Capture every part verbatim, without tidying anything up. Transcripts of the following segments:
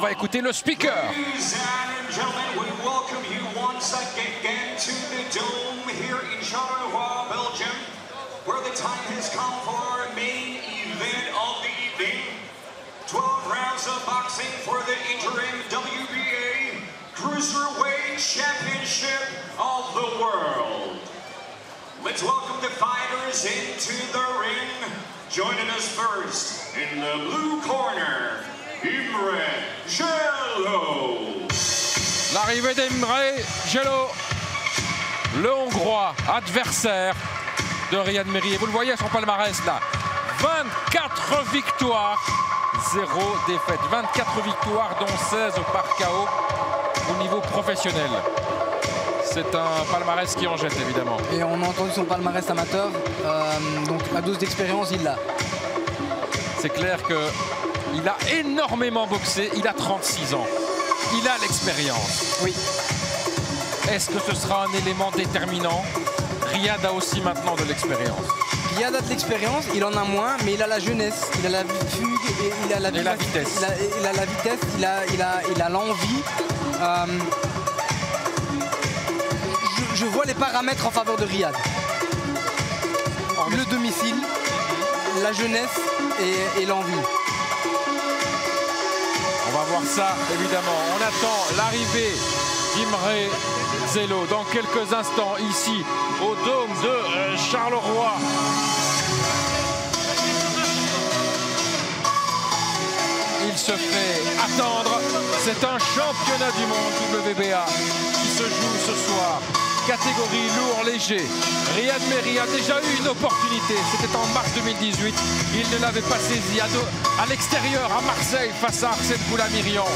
on va écouter le speaker. twelve rounds of boxing for the interim W B A Cruiserweight Championship of the World. Let's welcome the fighters into the ring. Joining us first in the blue corner, Imre Szello. L'arrivée d'Imre Szello, le Hongrois, adversaire de Ryad Merhy. Et vous le voyez à son palmarès là, vingt-quatre victoires. zéro défaite, vingt-quatre victoires dont seize par K O au niveau professionnel. C'est un palmarès qui en jette évidemment. Et on a entendu son palmarès amateur, euh, donc à dose d'expérience il l'a. C'est clair qu'il a énormément boxé, il a trente-six ans, il a l'expérience. Oui. Est-ce que ce sera un élément déterminant? Ryad a aussi maintenant de l'expérience. Ryad a de l'expérience, il en a moins, mais il a la jeunesse, il a la fugue, et il a la, et la vitesse, il a, il a la vitesse, il a, il a, il a l'envie. Euh, je, je vois les paramètres en faveur de Ryad. Le domicile, la jeunesse et, et l'envie. On va voir ça évidemment. On attend l'arrivée d'Imre Szello dans quelques instants ici au dôme de Charleroi. Il se fait attendre. C'est un championnat du monde W B A qui se joue ce soir. Catégorie lourd léger. Ryad Merhy a déjà eu une opportunité. C'était en mars deux mille dix-huit. Il ne l'avait pas saisi à l'extérieur à Marseille face à Arsen Goulamirian.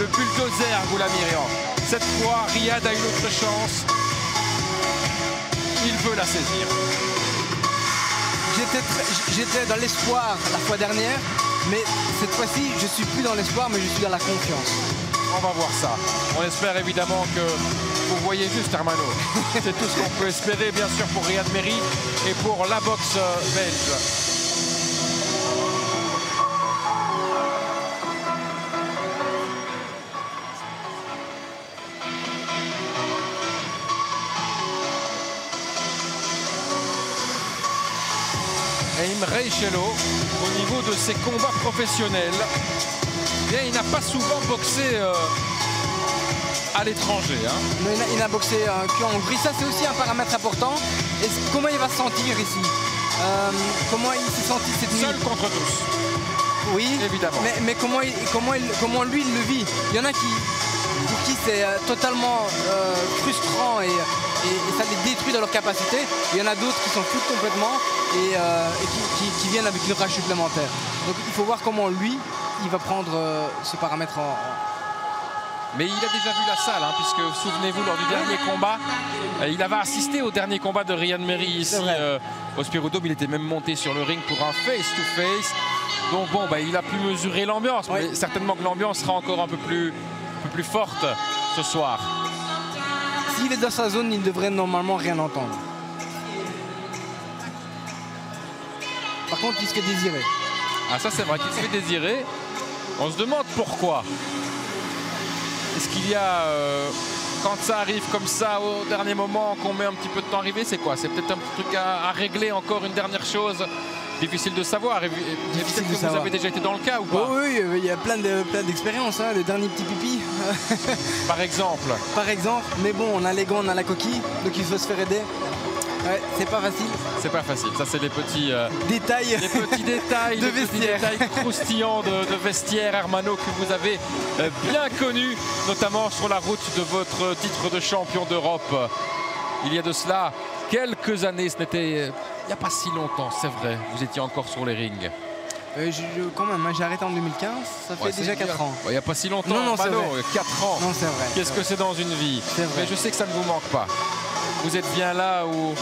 Le bulldozer Goulamirian. Cette fois, Ryad a une autre chance. Il veut la saisir. J'étais dans l'espoir la fois dernière, mais cette fois-ci, je ne suis plus dans l'espoir, mais je suis dans la confiance. On va voir ça. On espère évidemment que vous voyez juste Hermano. C'est tout ce qu'on peut espérer, bien sûr, pour Ryad Merhy et pour la boxe belge. Imre Szello, au niveau de ses combats professionnels, bien, il n'a pas souvent boxé euh, à l'étranger. Hein. Il n'a boxé euh, qu'en Hongrie, ça c'est aussi un paramètre important. Et comment il va se sentir ici, euh, comment il s'est senti cette nuit? Seul contre tous. Oui, évidemment. Mais, mais comment, il, comment, il, comment lui il le vit? Il y en a qui, pour qui c'est euh, totalement euh, frustrant et... Et, et ça les détruit dans leur capacité. Il y en a d'autres qui s'en foutent complètement et, euh, et qui, qui, qui viennent avec une rage supplémentaire. Donc il faut voir comment lui, il va prendre euh, ce paramètre en, en... Mais il a déjà vu la salle, hein, puisque souvenez-vous, lors du dernier combat, euh, il avait assisté au dernier combat de Ryad Merhy ici euh, au Spiroudome. Il était même monté sur le ring pour un face-to-face. Donc bon, bah, il a pu mesurer l'ambiance. Oui. Mais certainement que l'ambiance sera encore un peu plus, un peu plus forte ce soir. S'il est dans sa zone, il devrait normalement rien entendre. Par contre, il se fait désirer. Ah ça c'est vrai qu'il se fait désirer. On se demande pourquoi. Est-ce qu'il y a... Euh, quand ça arrive comme ça, au dernier moment, qu'on met un petit peu de temps à arriver, c'est quoi? C'est peut-être un petit truc à, à régler, encore une dernière chose. Difficile de savoir. Difficile de savoir. Vous avez déjà été dans le cas ou pas? Oh oui, il y a plein d'expériences, de, plein hein, le dernier petit pipi. Par exemple. Par exemple, mais bon, on a les gants, on a la coquille, donc il faut se faire aider. Ouais, c'est pas facile. C'est pas facile, ça c'est des petits euh, détails, des petits détails, de des vestiaire. Petits détails croustillants de, de vestiaire, Hermano, que vous avez euh, bien connu, notamment sur la route de votre titre de champion d'Europe. Il y a de cela quelques années, ce n'était... Il n'y a pas si longtemps, c'est vrai, vous étiez encore sur les rings. Euh, je, je, quand même, j'ai arrêté en deux mille quinze, ça fait ouais, déjà quatre ans. Il n'y a pas si longtemps, non, non, Mano, quatre ans. Non, c'est vrai. Qu'est-ce que c'est dans une vie? Mais je sais que ça ne vous manque pas. Vous êtes bien là où...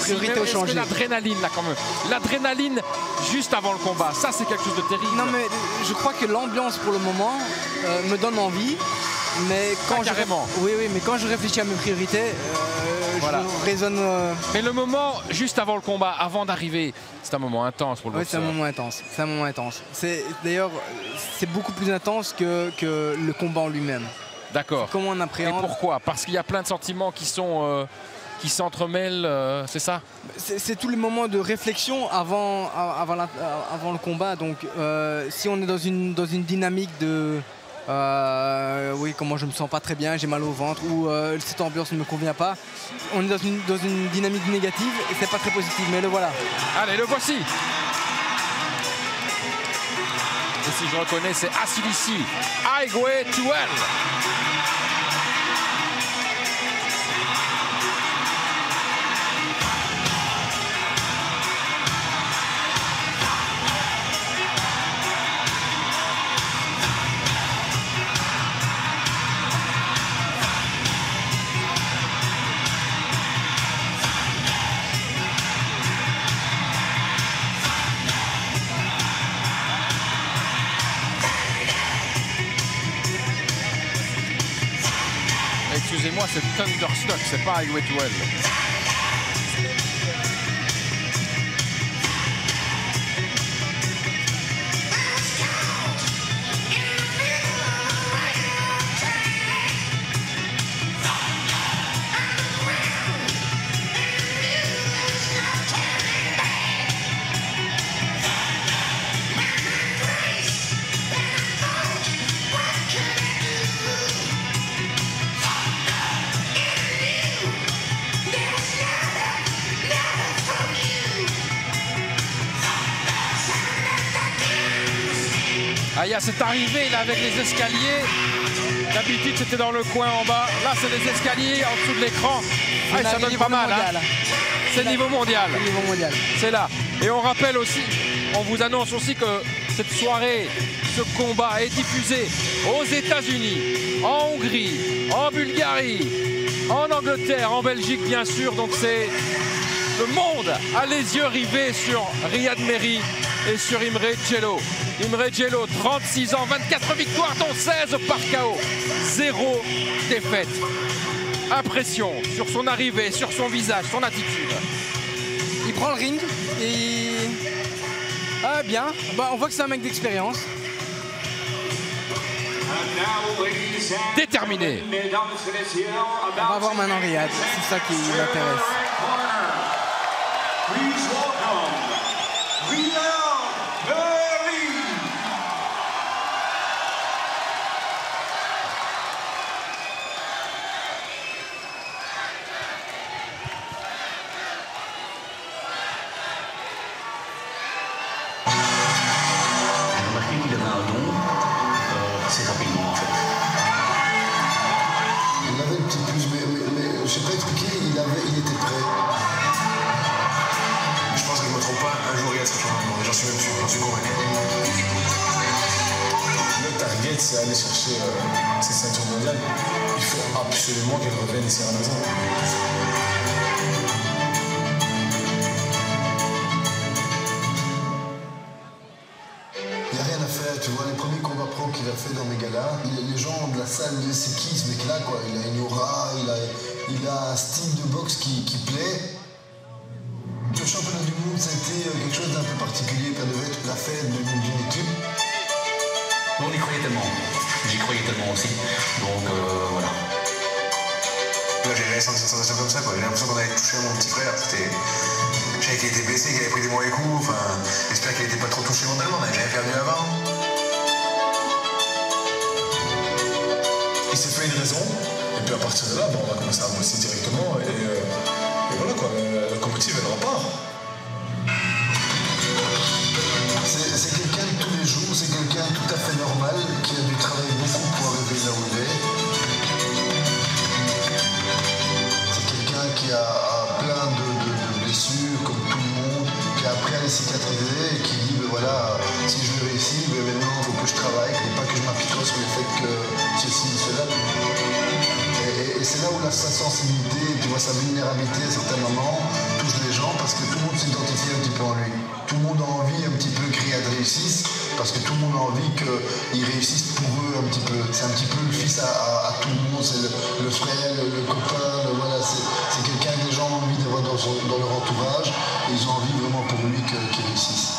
Priorité au changé. L'adrénaline, là, quand même. L'adrénaline juste avant le combat, ça, c'est quelque chose de terrible. Non, mais je crois que l'ambiance, pour le moment, euh, me donne envie. Mais quand ah, carrément. Je... Oui, oui, mais quand je réfléchis à mes priorités... Euh... voilà. Je raisonne. Euh... Mais le moment juste avant le combat, avant d'arriver, c'est un moment intense pour le boxeur. Oui, c'est un moment intense. C'est un moment intense. C'est d'ailleurs, c'est beaucoup plus intense que, que le combat en lui-même. D'accord. Comment on appréhende. Et pourquoi? Parce qu'il y a plein de sentiments qui sont. Euh... qui s'entremêlent, euh, c'est ça? C'est tous les moments de réflexion avant, avant, la, avant le combat. Donc, euh, si on est dans une, dans une dynamique de euh, oui, comment je me sens pas très bien, j'ai mal au ventre, ou euh, cette ambiance ne me convient pas, on est dans une, dans une dynamique négative et c'est pas très positif. Mais le voilà. Allez, le voici. Et si je reconnais, c'est Asilici. Highway to Hell. Excusez-moi, c'est Thunderstock, c'est pas Highway to Hell. C'est arrivé là avec les escaliers. D'habitude c'était dans le coin en bas. Là c'est les escaliers en dessous de l'écran. Ah, ça donne pas mal. Hein. C'est niveau mondial. C'est là. Et on rappelle aussi, on vous annonce aussi que cette soirée, ce combat est diffusé aux États-Unis, en Hongrie, en Bulgarie, en Angleterre, en Belgique bien sûr. Donc c'est le monde a les yeux rivés sur Ryad Merhy et sur Imre Szello. Imre Szello, trente-six ans, vingt-quatre victoires, dont seize par K O, zéro défaite. Impression sur son arrivée, sur son visage, son attitude. Il prend le ring et... Ah bien, bah, on voit que c'est un mec d'expérience. Déterminé. On va voir maintenant Ryad, c'est ça qui l'intéresse. C'est aller chercher euh, cette ceinture mondiale. Il faut absolument qu'elle revienne ici à la maison. Il n'y a rien à faire, tu vois, les premiers combats pro qu'il a fait dans mes galas, les gens de la salle, c'est qui ce mec-là, quoi. Il a une aura, il a, il a un style de boxe qui, qui plaît. Le championnat du monde, ça a été quelque chose d'un peu particulier, ça devait être la fête d'une équipe. On y croyait tellement, j'y croyais tellement aussi, donc euh, voilà. Là j'ai senti une sensation comme ça, j'ai l'impression qu'on avait touché à mon petit frère, c'était... J'avais qu'il était blessé, qu'il avait pris des mauvais coups, enfin... J'espère qu'il n'était pas trop touché mentalement, on avait jamais perdu avant. Il s'est fait une raison, et puis à partir de là, bon, on va commencer à bosser directement, et, euh, et voilà quoi, la locomotive elle repart. C'est quelqu'un de tous les jours, c'est quelqu'un tout à fait normal, qui a dû travailler beaucoup pour arriver là où il est. C'est quelqu'un qui a plein de, de, de blessures, comme tout le monde, qui a appris à les cicatriser et qui dit, ben voilà, si je veux réussir, ben maintenant il faut que je travaille, et pas que je m'apitoie sur le fait que ceci ou cela. Et, et, et c'est là où la, sa sensibilité, tu vois, sa vulnérabilité à certains moments, touche les gens parce que tout le monde s'identifie un petit peu en lui. Tout le monde a envie un petit peu que Ryad réussisse, parce que tout le monde a envie qu'il réussisse pour eux un petit peu. C'est un petit peu le fils à, à, à tout le monde, c'est le, le frère, le, le copain, le, voilà, c'est quelqu'un son, dans leur entourage. Et ils ont envie vraiment pour lui qu'il réussisse.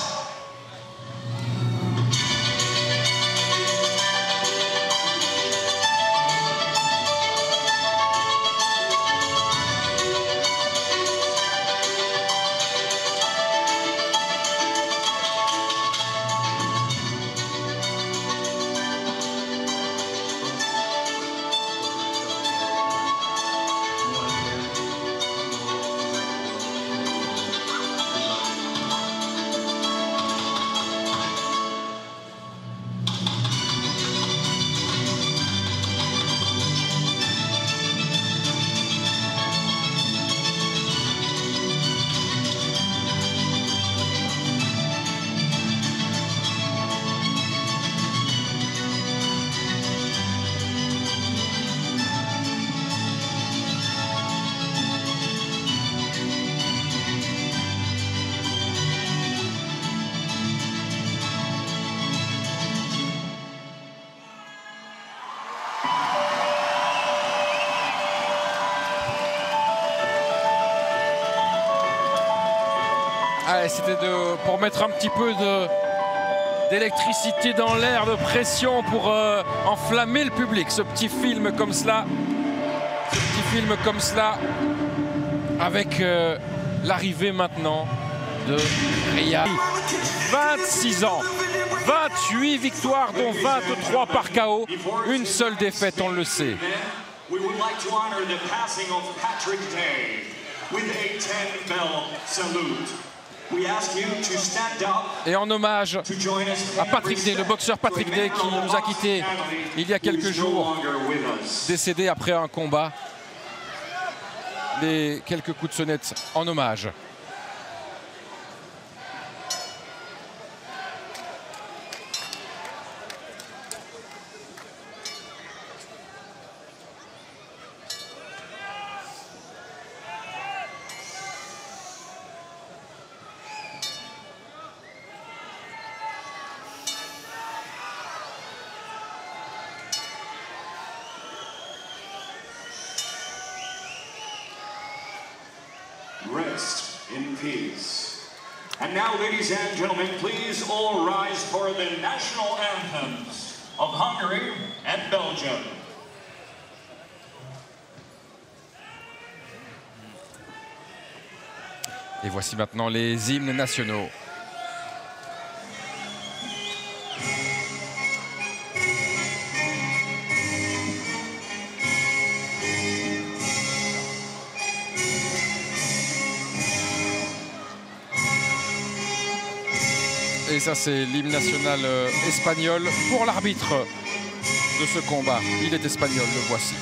C'était pour mettre un petit peu d'électricité dans l'air, de pression pour euh, enflammer le public. Ce petit film comme cela, ce petit film comme cela, avec euh, l'arrivée maintenant de Ryad. vingt-six ans, vingt-huit victoires, dont vingt-trois par K O, une seule défaite, on le sait. Et en hommage à Patrick Day, le boxeur Patrick Day qui nous a quittés il y a quelques jours, décédé après un combat. Les quelques coups de sonnette en hommage. Ladies and gentlemen, please all rise for the national anthems of Hungary and Belgium. Et voici maintenant les hymnes nationaux. Et ça, c'est l'hymne national espagnol pour l'arbitre de ce combat. Il est espagnol, le voici.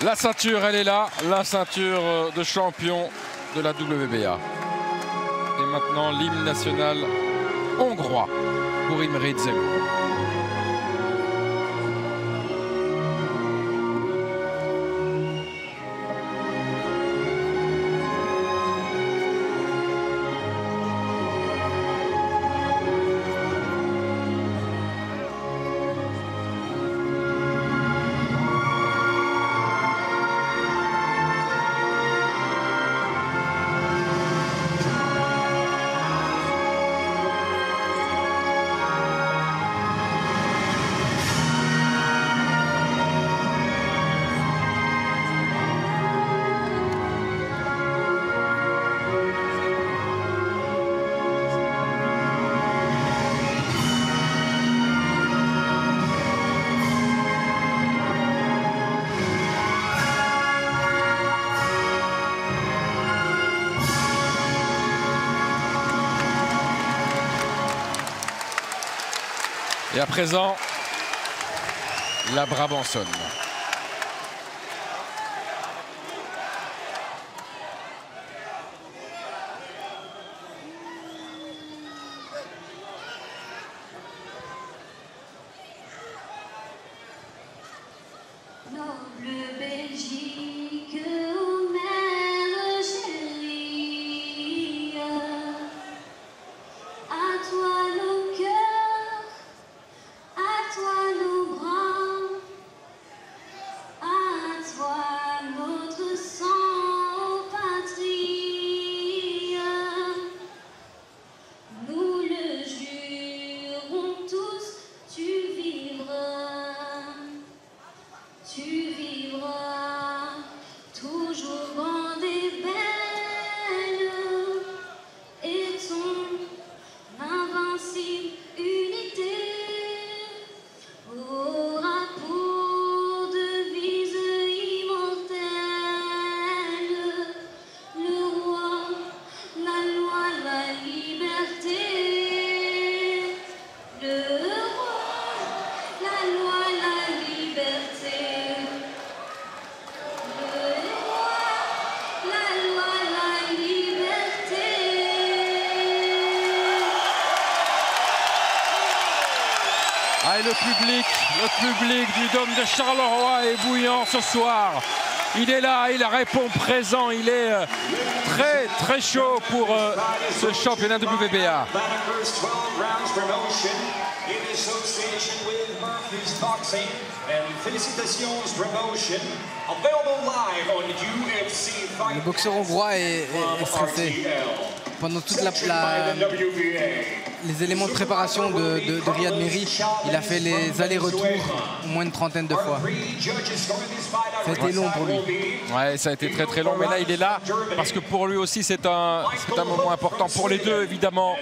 La ceinture, elle est là, la ceinture de champion de la W B A. Et maintenant l'hymne national hongrois pour Imre Szello. Et à présent, la Brabançonne. Le Belgique au mer chérie, à toi nos cœurs, à toi nos bras, à toi notre sang, patrie. Nous le jurons tous, tu vivras, tu vivras toujours dans des belles et ton invincible unité aura pour devise immortelle le roi, la loi, la liberté, le roi, la loi, la liberté. Et le public, le public du Dôme de Charleroi est bouillant ce soir. Il est là, il répond présent, il est très très chaud pour euh, ce championnat de W B A. Le boxeur hongrois est, est, est stressé. Pendant toute la, la, les éléments de préparation de, de, de Ryad Merhy, il a fait les allers-retours au moins une trentaine de fois. Ça a été long pour lui. Ouais, ça a été très très long, mais là il est là parce que pour lui aussi c'est un, un moment important. Pour les deux évidemment,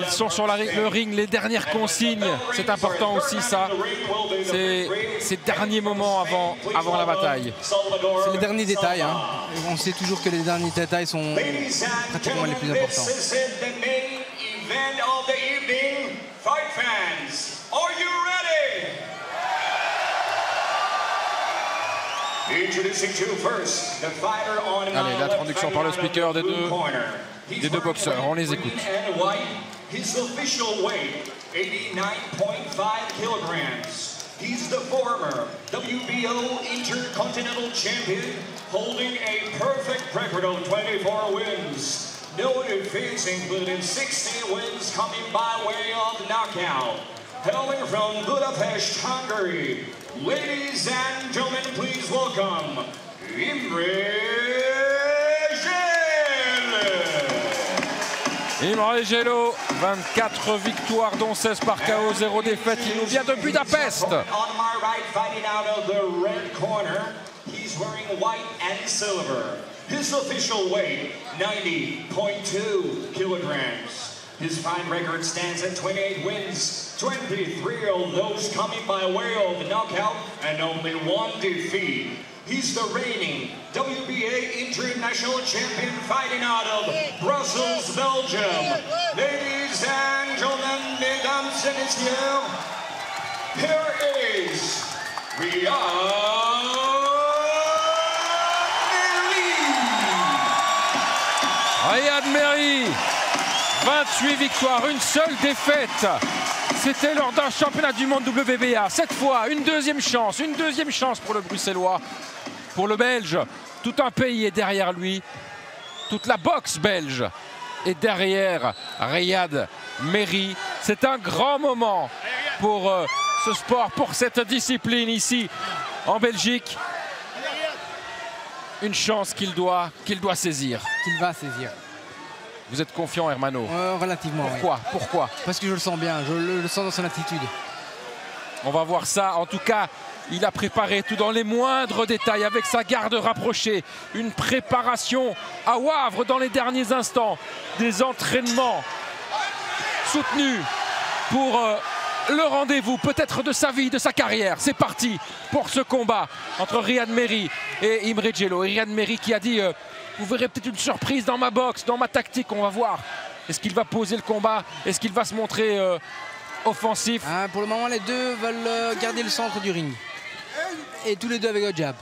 ils sont sur la, le ring, les dernières consignes, c'est important aussi ça. C'est ces derniers moments avant, avant la bataille. C'est les derniers détails, hein. On sait toujours que les derniers détails sont pratiquement les plus importants. Allez, la traduction par le speaker des deux, des deux boxeurs, on les écoute. His official weight, eighty-nine point five kilograms. He's the former W B O Intercontinental Champion, holding a perfect record of twenty-four wins. No defeats, including sixteen wins coming by way of knockout. Hailing from Budapest, Hungary. Ladies and gentlemen, please welcome Imre. Imre Szello, vingt-quatre victoires dont seize par K O, zéro défaite. Il nous vient de Budapest. His fine record stands at twenty-eight wins, twenty-three of those coming by way of knockout and only one defeat. He's the reigning W B A International Champion fighting out of Brussels, Belgium. Ladies and gentlemen, mesdames et messieurs, here is Ryad. Ryad Merhy, vingt-huit victoires, une seule défaite. C'était lors d'un championnat du monde W B A. Cette fois, une deuxième chance, une deuxième chance pour le Bruxellois, pour le Belge. Tout un pays est derrière lui. Toute la boxe belge est derrière Ryad Merhy. C'est un grand moment pour euh, ce sport, pour cette discipline ici en Belgique. Une chance qu'il doit, qu'il doit saisir. Qu'il va saisir. Vous êtes confiant, Hermano? euh, Relativement. Pourquoi? Oui. Pourquoi? Parce que je le sens bien, je le, le sens dans son attitude. On va voir ça. En tout cas, il a préparé tout dans les moindres détails avec sa garde rapprochée. Une préparation à Wavre dans les derniers instants. Des entraînements soutenus pour euh, le rendez-vous peut-être de sa vie, de sa carrière. C'est parti pour ce combat entre Ryad Merhy et Imre Szello. Et Ryad Merhy qui a dit... Euh, vous verrez peut-être une surprise dans ma boxe, dans ma tactique, on va voir. Est-ce qu'il va poser le combat? Est-ce qu'il va se montrer euh, offensif? ah, Pour le moment, les deux veulent garder le centre du ring. Et tous les deux avec le jab.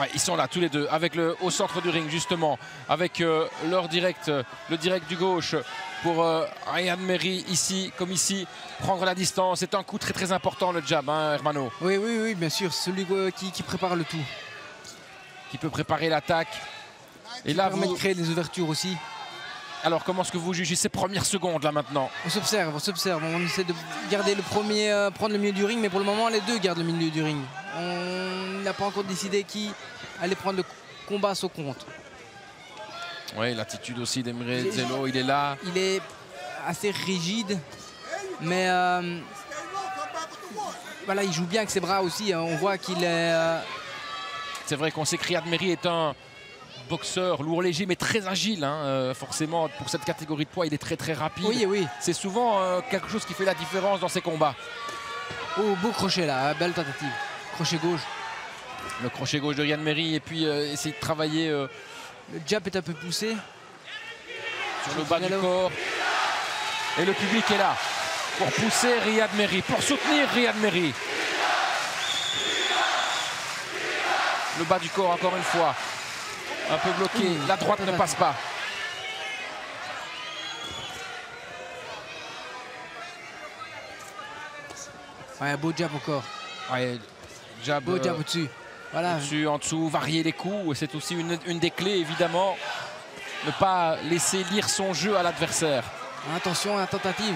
Ouais, ils sont là tous les deux, avec le, au centre du ring justement, avec euh, leur direct, euh, le direct du gauche pour euh, Ryad Merhy ici comme ici, prendre la distance. C'est un coup très très important le jab, hein, Hermano. Oui, oui, oui, bien sûr, celui euh, qui, qui prépare le tout. Qui peut préparer l'attaque. Et là, vous créez des ouvertures aussi. Alors, comment est-ce que vous jugez ces premières secondes, là, maintenant? On s'observe, on s'observe. On essaie de garder le premier, euh, prendre le milieu du ring, mais pour le moment, les deux gardent le milieu du ring. On n'a pas encore décidé qui allait prendre le combat à son compte. Oui, l'attitude aussi d'Imre Szello, il est là. Il est assez rigide, mais euh, voilà, il joue bien avec ses bras aussi. Hein. On voit qu'il est... Euh... C'est vrai qu'on sait que Ryad Merhy est un... boxeur lourd léger mais très agile, hein, euh, forcément pour cette catégorie de poids il est très très rapide. Oui, oui. C'est souvent euh, quelque chose qui fait la différence dans ces combats. Oh, beau crochet là, belle tentative. Crochet gauche. Le crochet gauche de Ryad Merhy et puis euh, essayer de travailler. Euh, le jab est un peu poussé. Sur le bas du corps. Et le public est là pour pousser Ryad Merhy, pour soutenir Ryad Merhy. Le bas du corps encore une fois. Un peu bloqué, mmh, la droite ne passe pas. Ouais, beau jab encore. Ouais, jab, beau euh, jab au-dessus. Voilà. Au-dessus, en dessous, varier les coups. C'est aussi une, une des clés, évidemment. Ne pas laisser lire son jeu à l'adversaire. Attention à la tentative.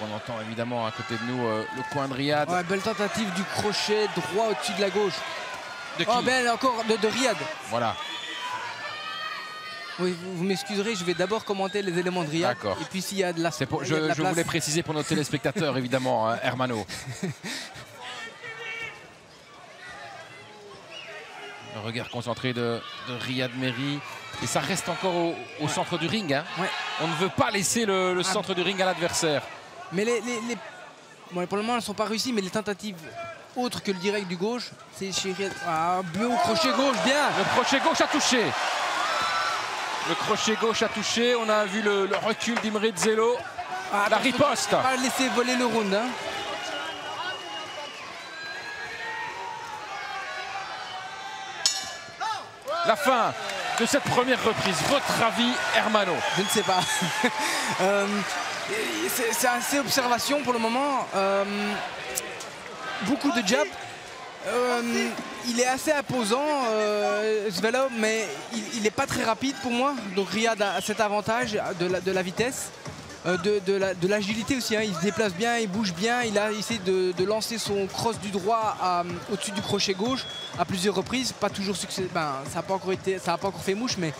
On entend évidemment à côté de nous euh, le coin de Ryad. Ouais, belle tentative du crochet droit au-dessus de la gauche. De qui? Oh, belle encore de, de Ryad. Voilà. Oui, vous, vous m'excuserez, je vais d'abord commenter les éléments de Ryad. Et puis s'il y a de la, pour, je, a de la je place... voulais préciser pour nos téléspectateurs, évidemment, hein, Hermano. Le regard concentré de, de Ryad Merhy. Et ça reste encore au, au ouais. centre du ring. Hein. Ouais. On ne veut pas laisser le, le ah. centre du ring à l'adversaire. Mais les, les, les... Bon, pour le moment, elles ne sont pas réussies, mais les tentatives autres que le direct du gauche, c'est chez Ryad. Ah, bleu au crochet gauche, bien. Le crochet gauche a touché. Le crochet gauche a touché. On a vu le, le recul d'Imre Szello. Ah, la riposte. On va laisser voler le round. Hein. La fin de cette première reprise. Votre avis, Hermano? Je ne sais pas. euh... C'est assez observation pour le moment. Euh, beaucoup de jab. Euh, il est assez imposant, euh, Szello, mais il n'est pas très rapide pour moi. Donc Ryad a cet avantage de la, de la vitesse, euh, de, de l'agilité la, aussi. Hein. Il se déplace bien, il bouge bien. Il a essayé de, de lancer son cross du droit au-dessus du crochet gauche à plusieurs reprises. Pas toujours succès. Ben, ça n'a pas encore été, ça n'a pas encore fait mouche, mais.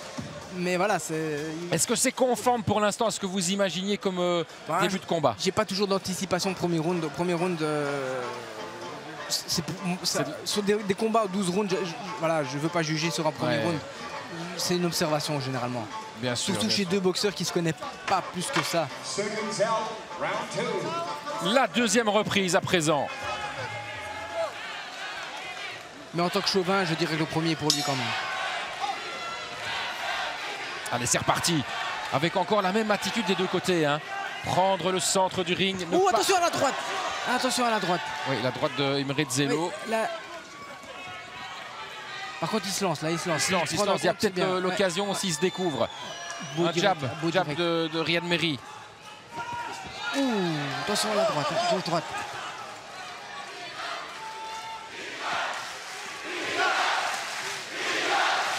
Mais voilà, c'est... Est-ce que c'est conforme pour l'instant à ce que vous imaginiez comme euh, ouais, début de combat? J'ai pas toujours d'anticipation de premier round. Premier round euh... c'est, ça, sur des, des combats aux douze rounds, je, je, voilà, je veux pas juger sur un premier ouais. round. C'est une observation généralement. Bien sûr. Surtout bien chez sûr. deux boxeurs qui se connaissent pas plus que ça. La deuxième reprise à présent. Mais en tant que chauvin, je dirais le premier pour lui quand même. Allez, c'est reparti, avec encore la même attitude des deux côtés. Hein. Prendre le centre du ring. Oh, pas... attention à la droite. Attention à la droite. Oui, la droite de Imre Szello. Oui, la... Par contre, il se lance, là, il se lance. Il, il, se lance, il, se lance. il y a peut-être l'occasion ouais. s'il se découvre. Beau Un direct, jab, beau jab de, de Ryad Merhy. Ouh, attention à la droite, à la droite.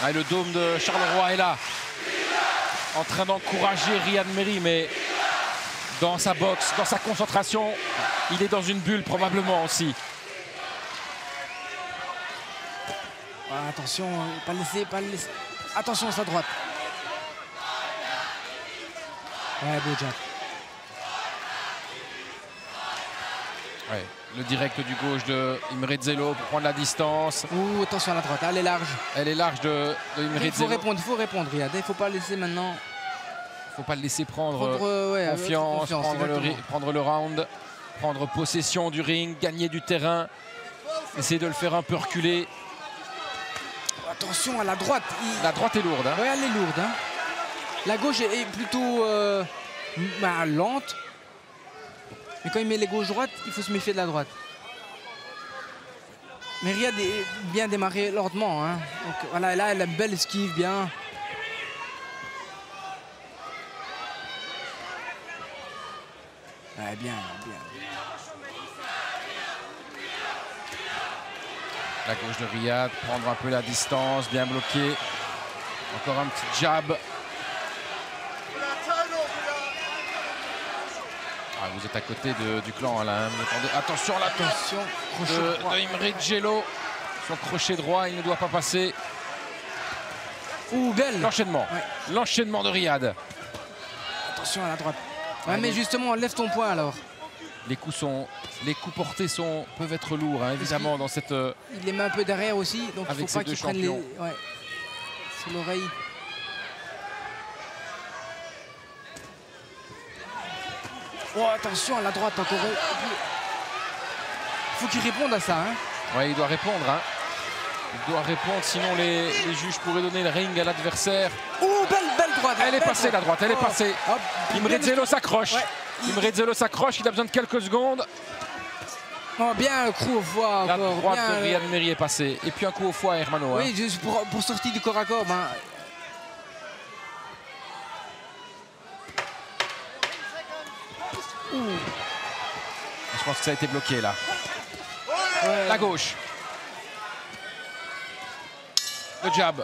Ah, le dôme de Charleroi est là. En train d'encourager Ryad Merhy, mais dans sa boxe, dans sa concentration, il est dans une bulle probablement aussi. Ah, attention, pas le laisser, pas le laisser. Attention à sa droite. Ouais, beau jab. Ouais, le direct du gauche de Imre Szello pour prendre la distance. Ouh, attention à la droite, elle est large. Elle est large de, de Imre Szello. Il faut répondre, il faut répondre, Ryad. Il faut pas le laisser maintenant. Il faut pas le laisser prendre, prendre euh, ouais, confiance, confiance prendre, le, prendre le round, prendre possession du ring, gagner du terrain, essayer de le faire un peu reculer. Attention à la droite. Il... La droite est lourde. Hein. Oui, elle est lourde. Hein. La gauche est plutôt euh, bah, lente. Mais quand il met les gauches-droites, il faut se méfier de la droite. Mais Ryad est bien démarré lentement. Hein. Donc voilà, là, elle a une belle esquive, bien. Ouais, bien, bien. La gauche de Ryad, prendre un peu la distance, bien bloqué. Encore un petit jab. Ah, vous êtes à côté de, du clan, là. Hein. Attention à l'attention de, de Imre Szello. Son crochet droit, il ne doit pas passer. Ouh, belle. L'enchaînement. Ouais. L'enchaînement de Ryad. Attention à la droite. Ouais, ouais, mais les... justement, lève ton poing alors. Les coups, sont, les coups portés sont, peuvent être lourds, hein, évidemment, dans cette... Euh... Il les met un peu derrière aussi, donc il ne faut pas qu'il prenne les... Ouais. Sur l'oreille. Oh, attention à la droite encore. Il faut qu'il réponde à ça. Hein. Oui, il doit répondre. Hein. Il doit répondre, sinon les, les juges pourraient donner le ring à l'adversaire. Oh, belle, belle droite. Elle belle est passée, droite. la droite, elle oh. est passée. Hop. Imre Szello s'accroche. Ouais. Imre Szello s'accroche, il a besoin de quelques secondes. Oh, bien un coup au foie. La encore. droite bien, de Ryad Merhy est passée. Et puis un coup au foie à Hermano. Oui, hein. juste pour, pour sortir du corps à corps. Ben... Ouh. Je pense que ça a été bloqué là. Ouais. La gauche. Le jab.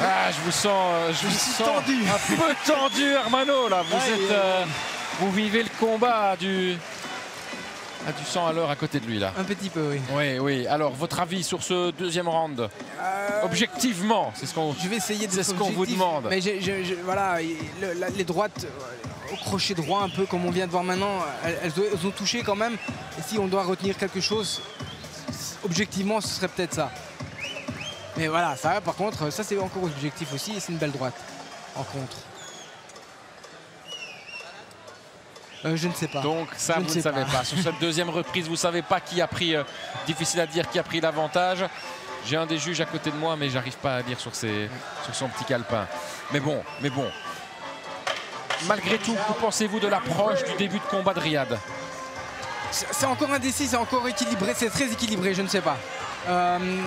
Ah, je vous sens, je, je vous sens tendu. un peu tendu, Hermano. Là, vous ouais, êtes, euh, vous vivez le combat du, à du sang à l'heure à côté de lui là. Un petit peu, oui. Oui, oui. Alors, votre avis sur ce deuxième round euh... Objectivement, c'est ce qu'on. Je vais essayer de. C'est ce qu'on vous demande. Mais je, je, je, voilà, le, la, les droites. Au crochet droit, un peu comme on vient de voir maintenant, elles, elles ont touché quand même. Et si on doit retenir quelque chose, objectivement, ce serait peut-être ça. Mais voilà, ça, par contre, ça c'est encore objectif aussi, et c'est une belle droite en contre. Euh, je ne sais pas. Donc ça, je vous ne, ne savez pas. pas. Sur cette deuxième reprise, vous ne savez pas qui a pris, euh, difficile à dire, qui a pris l'avantage. J'ai un des juges à côté de moi, mais j'arrive pas à lire sur, ses, sur son petit calepin. Mais bon, mais bon. Malgré tout, que pensez-vous de l'approche du début de combat de Ryad? C'est encore indécis, c'est encore équilibré, c'est très équilibré, je ne sais pas. Euh,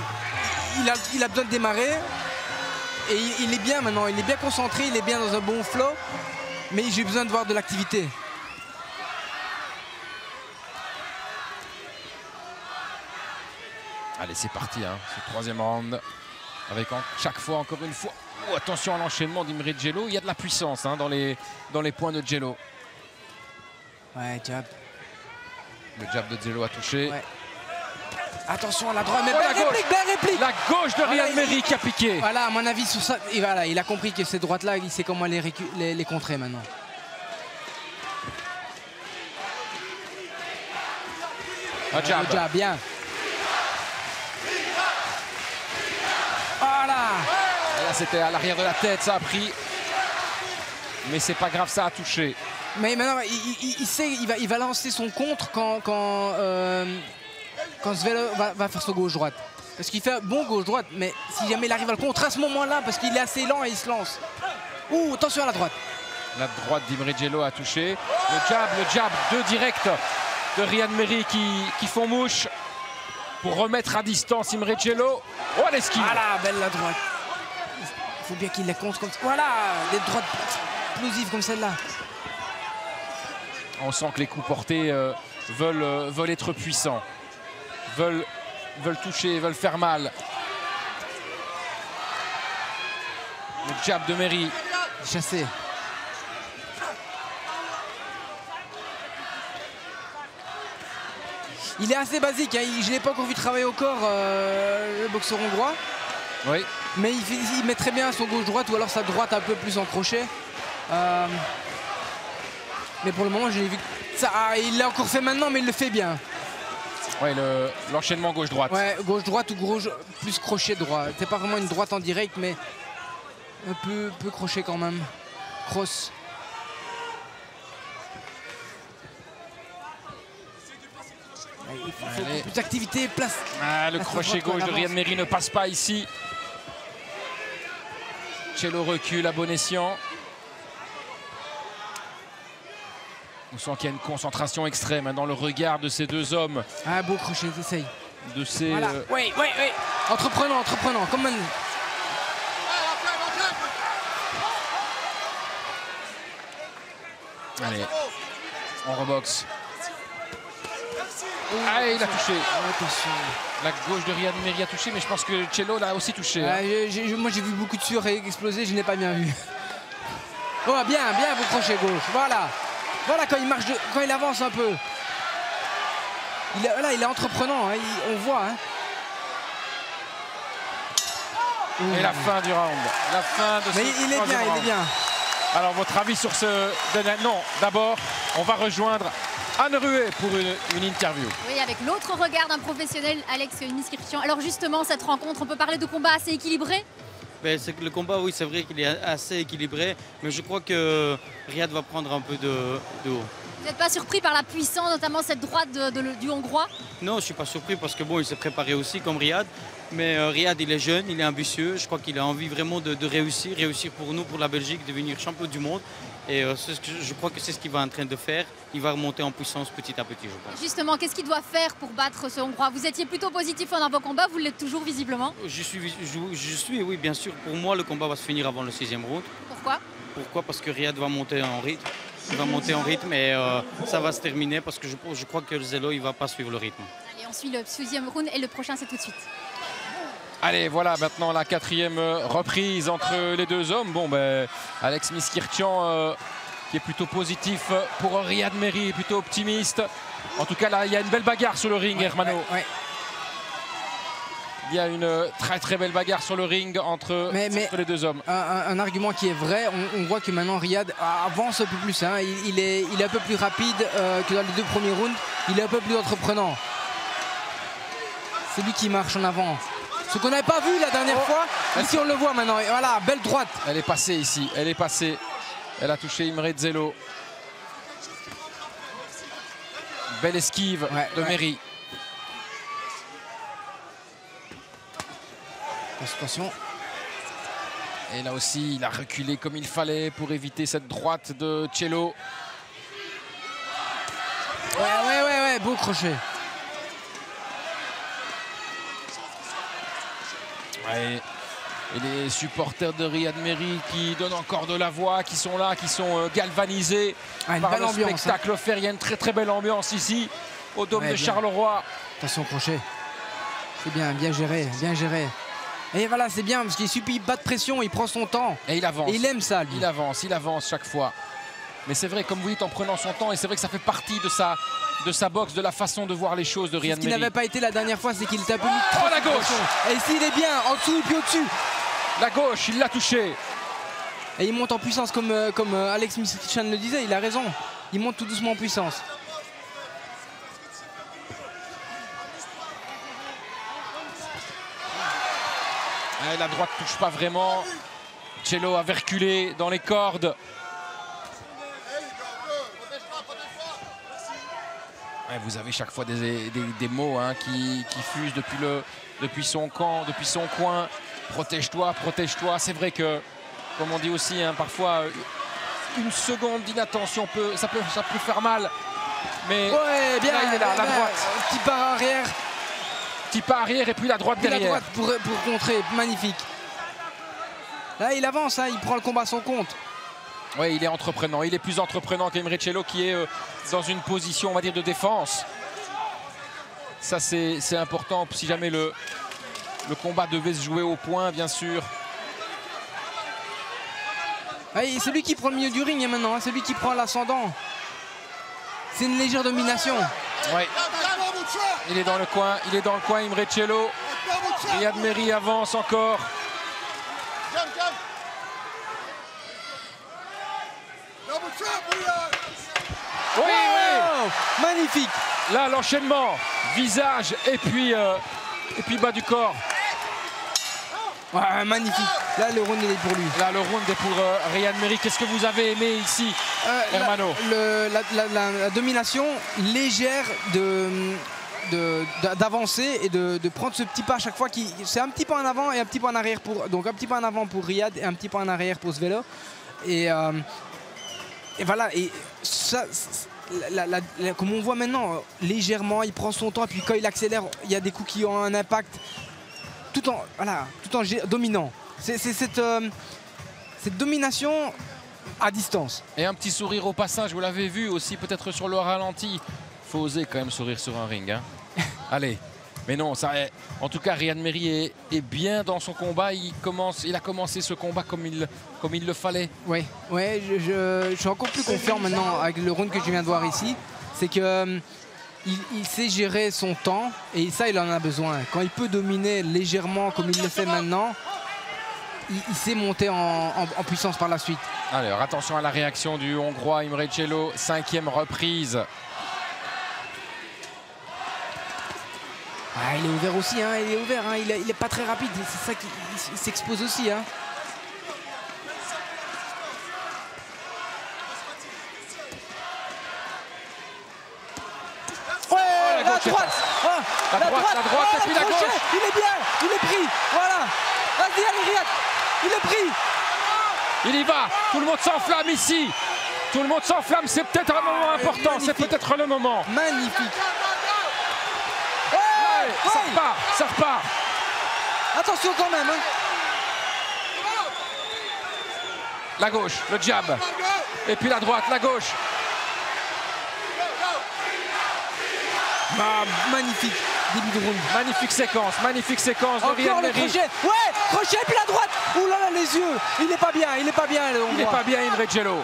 il, a, il a besoin de démarrer, et il, il est bien maintenant, il est bien concentré, il est bien dans un bon flow, mais j'ai besoin de voir de l'activité. Allez, c'est parti, hein, ce troisième round, avec en, chaque fois, encore une fois... Oh, attention à l'enchaînement d'Imre Szello. Il y a de la puissance hein, dans, les, dans les points de Szello. Ouais, jab. Le jab de Szello a touché. Ouais. Attention à la droite, mais oh, la, réplique, gauche. la réplique. La gauche de Ryad Merhy qui a piqué. Voilà, à mon avis, sur ça, et voilà, il a compris que ces droites-là, il sait comment les, les, les contrer maintenant. Un jab. Le jab, bien. Voilà. C'était à l'arrière de la tête, ça a pris. Mais c'est pas grave, ça a touché. Mais maintenant, il, il, il sait, il va, il va lancer son contre quand, quand, euh, quand Svello va, va faire son gauche-droite. Parce qu'il fait un bon gauche-droite, mais si jamais il arrive à le contre à ce moment-là, parce qu'il est assez lent et il se lance. Ouh, attention à la droite. La droite d'Imre Szello a touché. Le jab, le jab, deux directs de Ryad Merhy qui, qui font mouche pour remettre à distance Imre Szello. Oh, l'esquive. Ah, belle la droite. Il faut bien qu'il la compte comme ça. Voilà, des droites explosives comme celle-là. On sent que les coups portés euh, veulent, euh, veulent être puissants. Veulent, veulent toucher, veulent faire mal. Le jab de Merhy. Chassé. Il est assez basique. Hein. Je ne l'ai pas encore vu travailler au corps, euh, le boxeur hongrois. Oui. Mais il, fait, il met très bien son gauche-droite ou alors sa droite un peu plus en crochet. Euh... Mais pour le moment, j'ai vu que ça. Ah, il l'a encore fait maintenant, mais il le fait bien. Oui, l'enchaînement le, gauche-droite. Ouais, gauche-droite ou gauche, plus crochet-droit. C'est pas vraiment une droite en direct, mais un peu, peu crochet quand même. Cross. Il faut, il faut plus d'activité, place. Ah, le place crochet droite, gauche de Ryad Merhy ne passe pas ici. Szello recule à bon escient. On sent qu'il y a une concentration extrême hein, dans le regard de ces deux hommes. Un beau crochet, j'essaye. De ces... Voilà. Euh... Oui, oui, oui. Entreprenant, entreprenant, comme Manu. Allez, on reboxe. Oh, allez, il a touché. Attention. La gauche de Ryad Merhy a touché, mais je pense que Szello l'a aussi touché. Ah, hein. je, je, moi, j'ai vu beaucoup de surré exploser, je ne l'ai pas bien vu. Oh, bien, bien, vous crochez gauche. Voilà. Voilà quand il marche, de, quand il avance un peu. Il est, là, il est entreprenant, hein, il, on voit. Hein. Et la fin du round. La fin de ce Mais il est bien, il est bien. Alors, votre avis sur ce... Non, d'abord, on va rejoindre Anne Ruet pour une, une interview. Oui, avec l'autre regard d'un professionnel, Alex, une inscription. Alors justement, cette rencontre, on peut parler de combat assez équilibré? Ben, c'est que le combat, oui, c'est vrai qu'il est assez équilibré, mais je crois que Ryad va prendre un peu de, de haut. Vous n'êtes pas surpris par la puissance, notamment cette droite de, de, du Hongrois? Non, je ne suis pas surpris parce que bon, il s'est préparé aussi comme Ryad. Mais euh, Ryad, il est jeune, il est ambitieux. Je crois qu'il a envie vraiment de, de réussir, réussir pour nous, pour la Belgique, devenir champion du monde. Et euh, ce que je, je crois que c'est ce qu'il va en train de faire. Il va remonter en puissance petit à petit, je pense. Justement, qu'est-ce qu'il doit faire pour battre ce Hongrois? Vous étiez plutôt positif pendant vos combats, vous l'êtes toujours visiblement? Je suis, je, je suis, oui, bien sûr. Pour moi, le combat va se finir avant le sixième round. Pourquoi? Pourquoi? Parce que Ryad va monter en rythme. Il va monter en rythme et euh, ça va se terminer parce que je, je crois que Szello, il ne va pas suivre le rythme. Allez, on suit le sixième round et le prochain, c'est tout de suite. Allez, voilà maintenant la quatrième reprise entre les deux hommes. Bon, ben, Alex Miskirtchian euh, qui est plutôt positif pour Ryad Merhy, plutôt optimiste. En tout cas, là, il y a une belle bagarre sur le ring, ouais, Hermano. Ouais, ouais. Il y a une très très belle bagarre sur le ring entre, mais, mais, entre les deux hommes. Un, un, un argument qui est vrai, on, on voit que maintenant Ryad avance un peu plus. Hein. Il, il, est, il est un peu plus rapide euh, que dans les deux premiers rounds. Il est un peu plus entreprenant. C'est lui qui marche en avant. Ce qu'on n'avait pas vu la dernière oh. fois, ici on le voit maintenant. Et voilà, belle droite. Elle est passée ici, elle est passée. Elle a touché Imre Szello. Belle esquive ouais, de ouais. Merhy. Attention. Et là aussi, il a reculé comme il fallait pour éviter cette droite de Szello. Ouais, ouais, ouais, ouais, beau crochet. Ouais. Et les supporters de Ryad Merhy qui donnent encore de la voix, qui sont là, qui sont galvanisés ah, par le ambiance, spectacle offert. Hein. Il y a une très très belle ambiance ici, au Dôme ouais, de bien. Charleroi. Attention, crochet. C'est bien, bien géré, bien géré. Et voilà, c'est bien parce qu'il subit pas de pression, il prend son temps. Et il avance. Et il aime ça, lui. Il avance, il avance chaque fois. Mais c'est vrai, comme vous dites, en prenant son temps, et c'est vrai que ça fait partie de sa, de sa boxe, de la façon de voir les choses de Ryad Merhy. Ce qui n'avait pas été la dernière fois, c'est qu'il était un peu mis trop à la gauche. Et ici, il est bien, en dessous puis au-dessus. La gauche, il l'a touché. Et il monte en puissance, comme, comme Alex Miskirtchian le disait, il a raison. Il monte tout doucement en puissance. La droite ne touche pas vraiment. Szello a reculé dans les cordes. Ouais, vous avez chaque fois des, des, des mots hein, qui, qui fusent depuis, le, depuis son camp, depuis son coin. Protège-toi, protège-toi. C'est vrai que, comme on dit aussi, hein, parfois une seconde d'inattention, peut, ça, peut, ça peut faire mal. Mais ouais, bien, là, il est là, bien, la droite. Petit pas arrière. Petit pas arrière et puis la droite puis derrière. La droite pour, pour contrer, magnifique. Là, il avance, hein, il prend le combat à son compte. Oui, il est entreprenant, il est plus entreprenant qu'Imre Szello qui est euh, dans une position, on va dire, de défense. Ça, c'est important si jamais le, le combat devait se jouer au point, bien sûr. Oui, c'est lui qui prend le milieu du ring hein, maintenant, hein, c'est lui qui prend l'ascendant. C'est une légère domination. Oui. Il est dans le coin, il est dans le coin, Imre Szello. Ryad Merhy avance encore. Oui, oui, magnifique. Là, l'enchaînement, visage et puis, euh, et puis bas du corps. Ouais, magnifique. Là, le round est pour lui. Là, le round est pour euh, Ryad Merhy. Qu'est-ce que vous avez aimé ici, euh, Hermano? La, la, la, la, la domination légère de... d'avancer et de, de prendre ce petit pas à chaque fois. C'est un petit pas en avant et un petit pas en arrière pour, donc un petit pas en avant pour Ryad et un petit pas en arrière pour Szello. Et, euh, et voilà, et ça, la, la, la, comme on voit maintenant, légèrement, il prend son temps, et puis quand il accélère, il y a des coups qui ont un impact, tout en, voilà, tout en dominant. C'est cette, euh, cette domination à distance. Et un petit sourire au passage, vous l'avez vu aussi, peut-être sur le ralenti. Faut oser quand même sourire sur un ring. Hein. Allez. Mais non, ça, en tout cas, Ryad Merhy est, est bien dans son combat. Il, commence, il a commencé ce combat comme il, comme il le fallait. Oui, ouais, je, je, je suis encore plus confiant maintenant avec le round que je viens de voir ici. C'est que il, il sait gérer son temps et ça, il en a besoin. Quand il peut dominer légèrement comme il le fait maintenant, il, il sait monter en, en, en puissance par la suite. Alors, attention à la réaction du Hongrois Imre Szello, cinquième reprise. Ah, il est ouvert aussi, hein, il est ouvert, hein, il n'est pas très rapide, c'est ça qui s'expose aussi. Hein. Ouais, oh, la, la, droite. Oh, la, la droite, droite, la droite, oh, la, la gauche. Il est bien, il est pris, voilà. Vas-y, allez, Ryad, il est pris. Il y va, tout le monde s'enflamme ici. Tout le monde s'enflamme, c'est peut-être un moment important, c'est peut-être le moment. Magnifique. Ouais. Ça repart, ça repart. Attention quand même. Hein. La gauche, le jab. Et puis la droite, la gauche. Ah, magnifique début de round. Magnifique séquence, magnifique séquence. Encore de Ryad Merhy. Crochet. Ouais, crochet, puis la droite. Ouh là là, les yeux. Il n'est pas bien, il n'est pas bien. Le il n'est pas bien, Imre Szello.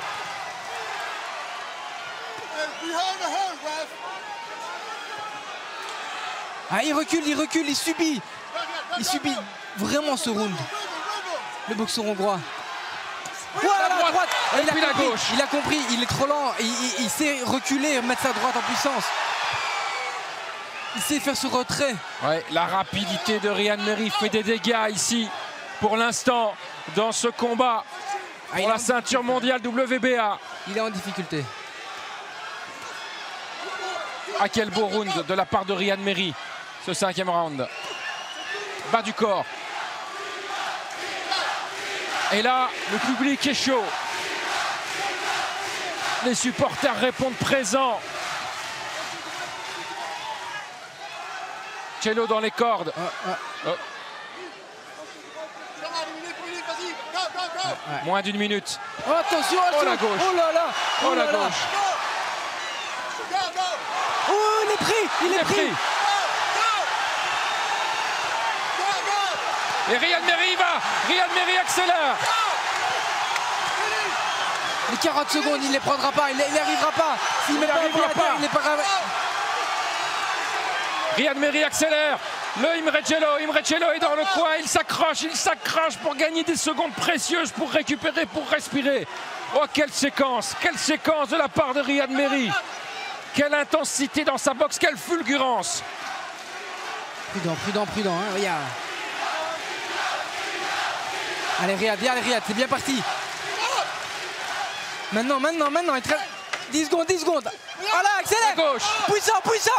Ah, il recule, il recule, il subit. Il subit vraiment ce round. Le boxeur hongrois. Voilà, la droite, droite. Et il puis a la compris, gauche. Il a compris, il est trop lent. Il, il, il sait reculer, mettre sa droite en puissance. Il sait faire ce retrait. Ouais, la rapidité de Ryad Merhy fait des dégâts ici, pour l'instant, dans ce combat ah, pour la ceinture mondiale W B A. Il est en difficulté. Ah, quel beau round de la part de Ryad Merhy. Ce cinquième round. Bas du corps. Et là, le public est chaud. Les supporters répondent présents. Szello dans les cordes. Ah, ah. Oh. Ah, ouais. Moins d'une minute. Oh, attention, attention. Oh la gauche. Oh là là. Oh, oh la là gauche. Là. Oh, il est pris. Il, il est, est pris. pris. Et Ryad Merhy va, Ryad Merhy accélère. Les quarante secondes, il ne les prendra pas, il n'y arrivera pas. S'il met pas la terre, il n'est pas grave. Ryad Merhy accélère. Le Imre Szello, Imre Szello est dans le coin, il s'accroche, il s'accroche pour gagner des secondes précieuses, pour récupérer, pour respirer. Oh, quelle séquence, quelle séquence de la part de Ryad Merhy. Quelle intensité dans sa boxe, quelle fulgurance. Prudent, prudent, prudent, hein, Ryad. Allez Ryad, allez Ryad, c'est bien parti. Maintenant, maintenant, maintenant, il traîne. dix secondes, dix secondes. Voilà, accélère. À gauche. Puissant, puissant.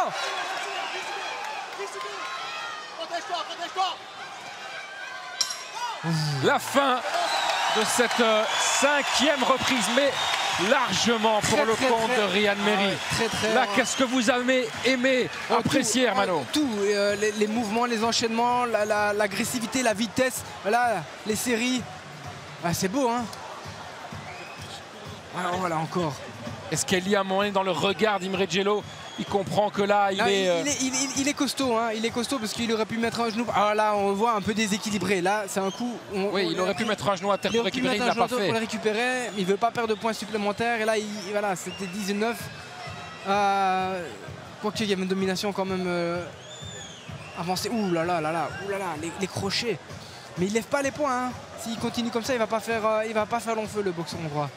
La fin de cette euh, cinquième reprise, mais largement pour très, le très, compte très, de Ryad Merhy. Ouais, très, très, Là, ouais. qu'est-ce que vous avez aimé, en apprécié, Mano? Tout, euh, les, les mouvements, les enchaînements, l'agressivité, la, la, la vitesse, voilà, les séries. Ah, c'est beau, hein? Ah, voilà, encore. Est-ce qu'il y a un moment dans le regard d'Imre Szello? Il comprend que là, il, non, est, il, euh... il, est, il, il, il est costaud, hein. Il est costaud parce qu'il aurait pu mettre un genou. Ah là, on voit un peu déséquilibré. Là, c'est un coup. On, oui, on, il aurait pu mettre un genou à terre pour récupérer. Il ne l'a pas fait. Pour le récupérer, il ne veut pas perdre de points supplémentaires. Et là, il, voilà, c'était dix-neuf. Euh, Quoique, il y avait une domination quand même euh, avancée. Ouh là là là là, ouh là, là les, les crochets. Mais il ne lève pas les points. Hein. S'il continue comme ça, il ne va pas faire, euh, il va pas faire long feu, le boxeur hongrois.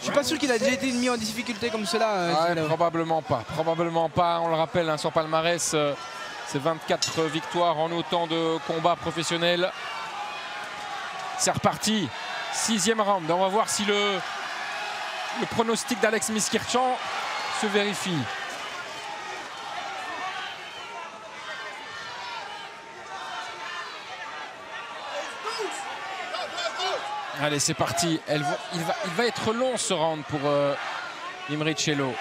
Je suis pas sûr qu'il a déjà été mis en difficulté comme cela. Euh, ouais, probablement pas, probablement pas. On le rappelle, hein, son palmarès, euh, c'est vingt-quatre victoires en autant de combats professionnels. C'est reparti, sixième round. On va voir si le, le pronostic d'Alex Miskirchan se vérifie. Allez, c'est parti. Elle va, il, va, il va être long ce round pour euh, Imre Szello.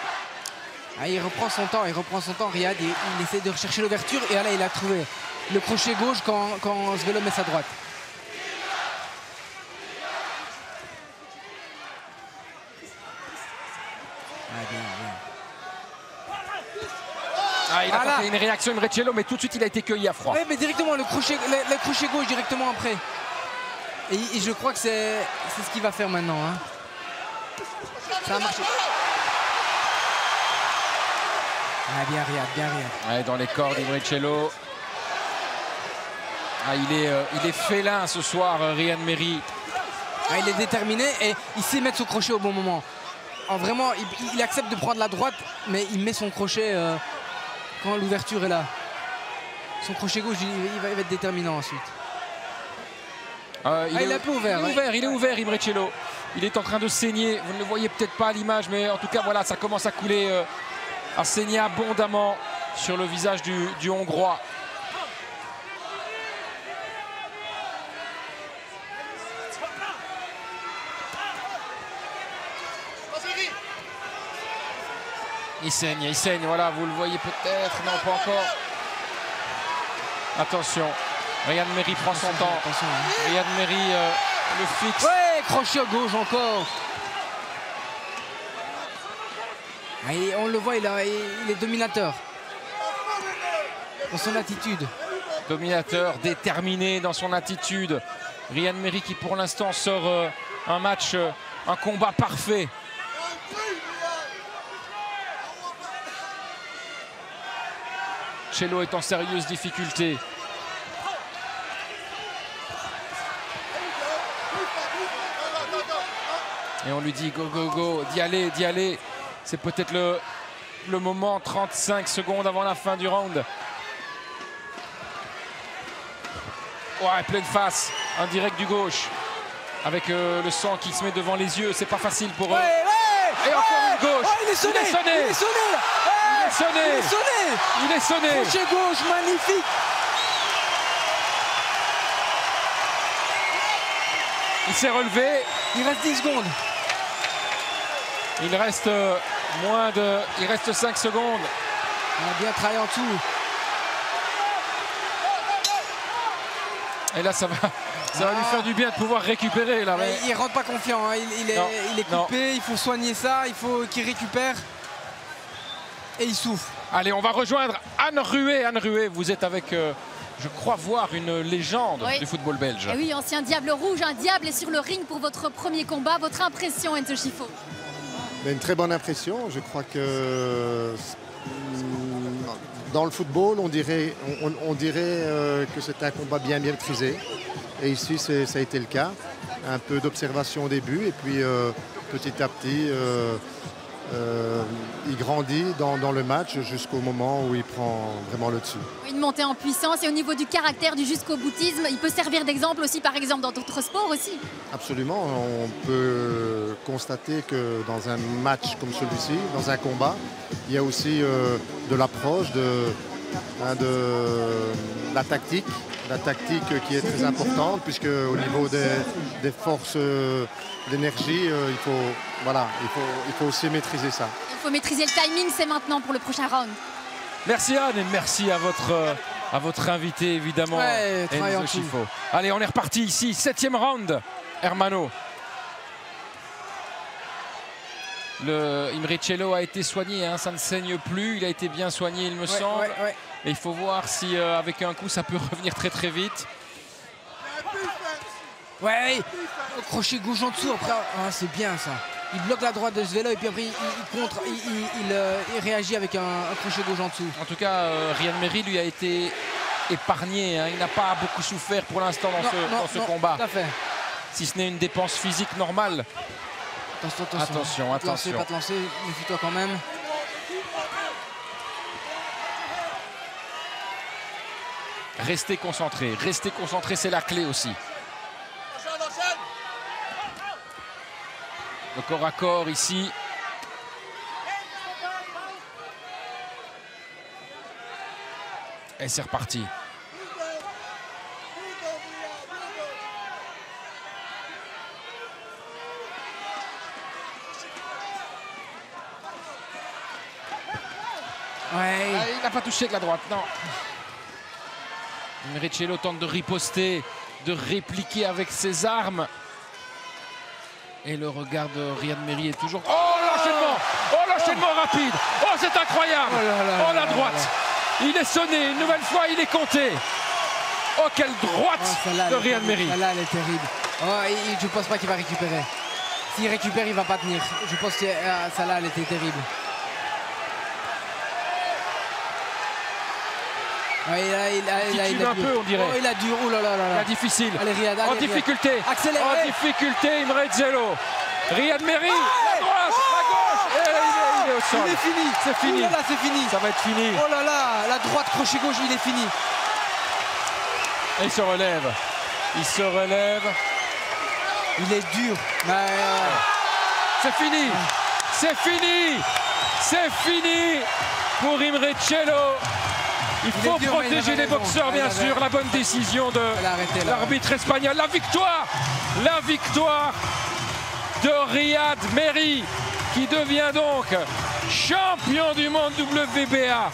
Ah, il reprend son temps, il reprend son temps, Ryad. Il, il essaie de rechercher l'ouverture et ah, là, il a trouvé le crochet gauche quand, quand Szello met sa droite. Ah, bien, bien. Ah, il a ah, tenté une réaction Imre Szello, mais tout de suite, il a été cueilli à froid. Oui, mais directement, le crochet, le, le crochet gauche directement après. Et, et je crois que c'est ce qu'il va faire maintenant. Hein. Ça a marché. Ah, bien Ryad, bien Ryad. Ouais, dans les cordes, Imre Szello. Ah, il, est, euh, il est félin ce soir, euh, Ryad Merhy. Ah, il est déterminé et il sait mettre son crochet au bon moment. Ah, vraiment, il, il accepte de prendre la droite, mais il met son crochet euh, quand l'ouverture est là. Son crochet gauche, il, il, va, il va être déterminant ensuite. Euh, il, ah, est, il, est peu ouvert, il est ouvert, ouais. Il est ouvert, Imre Szello. Il est en train de saigner. Vous ne le voyez peut-être pas à l'image, mais en tout cas, voilà, ça commence à couler. Euh, a saigné abondamment sur le visage du, du Hongrois. Il saigne, il saigne, voilà, vous le voyez peut-être, non pas encore. Attention, Ryad Merhy prend son temps. Hein. Ryad Merhy euh, le fixe. Ouais, crochet gauche encore. Et on le voit, il, a, il est dominateur dans son attitude. Dominateur, déterminé dans son attitude. Ryad Merhy qui pour l'instant sort euh, un match, euh, un combat parfait. Szello est en sérieuse difficulté. Et on lui dit go, go, go, d'y aller, d'y aller. C'est peut-être le, le moment, trente-cinq secondes avant la fin du round. Ouais, pleine face, un direct du gauche. Avec euh, le sang qui se met devant les yeux, c'est pas facile pour eux. Ouais, ouais, et encore ouais, une gauche. Ouais, il est sonné, il est sonné, il est sonné, il est sonné, il est sonné, il est sonné. Il est sonné. Crochet gauche, magnifique. Il s'est relevé. Il reste dix secondes. Il reste euh, moins de... Il reste cinq secondes. On a bien travaillé en tout. Et là, ça va, ça va ah. lui faire du bien de pouvoir récupérer. Là, mais... Il ne rentre pas confiant. Hein. Il, il, est, il est coupé. Non. Il faut soigner ça. Il faut qu'il récupère. Et il souffle. Allez, on va rejoindre Anne Ruet. Anne Ruet, vous êtes avec... Euh... Je crois voir une légende oui. du football belge. Et oui, ancien diable rouge, un diable est sur le ring pour votre premier combat. Votre impression, Enzo Scifo? Une très bonne impression. Je crois que dans le football, on dirait, on, on dirait que c'était un combat bien bien maîtrisé. Et ici, ça a été le cas. Un peu d'observation au début et puis euh, petit à petit, euh, Euh, il grandit dans, dans le match jusqu'au moment où il prend vraiment le dessus. Une montée en puissance et au niveau du caractère, du jusqu'au boutisme, il peut servir d'exemple aussi par exemple dans d'autres sports aussi. Absolument, on peut constater que dans un match comme celui-ci, dans un combat, il y a aussi euh, de l'approche, de, hein, de la tactique, la tactique qui est très importante puisque au niveau des, des forces euh, d'énergie, euh, il faut... Voilà, il faut, il faut aussi maîtriser ça. Il faut maîtriser le timing, c'est maintenant pour le prochain round. Merci Anne et merci à votre, euh, à votre invité évidemment, ouais, Enzo Scifo. Allez, on est reparti ici, septième round, Hermano. Le Imre Szello a été soigné, hein, ça ne saigne plus, il a été bien soigné il me ouais, semble. Ouais, ouais. Et il faut voir si euh, avec un coup ça peut revenir très très vite. Ouais, crochet gauche en dessous, après, hein, c'est bien ça. Il bloque la droite de Szello et puis après il, il contre, il, il, il, euh, il réagit avec un, un crochet gauche en dessous. En tout cas, euh, Ryad Merhy lui a été épargné, hein. Il n'a pas beaucoup souffert pour l'instant dans non, ce, non, dans ce non, combat. Tout à fait. Si ce n'est une dépense physique normale. Attention, attention, attention. attention. Pas te lancer, méfie-toi quand même. Restez concentré, restez concentré, c'est la clé aussi. Le corps à corps ici. Et c'est reparti. n'a pas touché avec la droite, non. Imre Szello tente de riposter, de répliquer avec ses armes. Et le regard de Ryad Merhy est toujours... Oh, l'enchaînement! Oh, l'enchaînement oh. rapide! Oh, c'est incroyable! Oh, là, là, oh la là, droite là, là. Il est sonné, une nouvelle fois, il est compté. Oh, quelle droite oh, de Ryad Merhy! Là, elle est terrible. Oh, il, je ne pense pas qu'il va récupérer. S'il récupère, il ne va pas tenir. Je pense que ah, ça, là, elle était terrible. Ah, il a, il a, il a, il a, il a un dur. peu, on dirait. Oh, il a dur. Oh là là là. La difficile. Allez, Ryad, allez, en difficulté. Accéléré. En difficulté, Imre Szello. Ryad Merhy. Oh, la droite, oh, la gauche. Oh, et là, il, est, il est au sol. Il est fini. C'est fini. Oh là là, c'est fini. Ça va être fini. Oh là là, la droite crochet gauche, il est fini. Et il se relève. Il se relève. Il est dur. Euh... C'est fini. C'est fini. C'est fini pour Imre Szello. Il faut dur, protéger les boxeurs, bien sûr. La bonne décision de l'arbitre espagnol. La victoire, la victoire de Ryad Merhy, qui devient donc champion du monde W B A.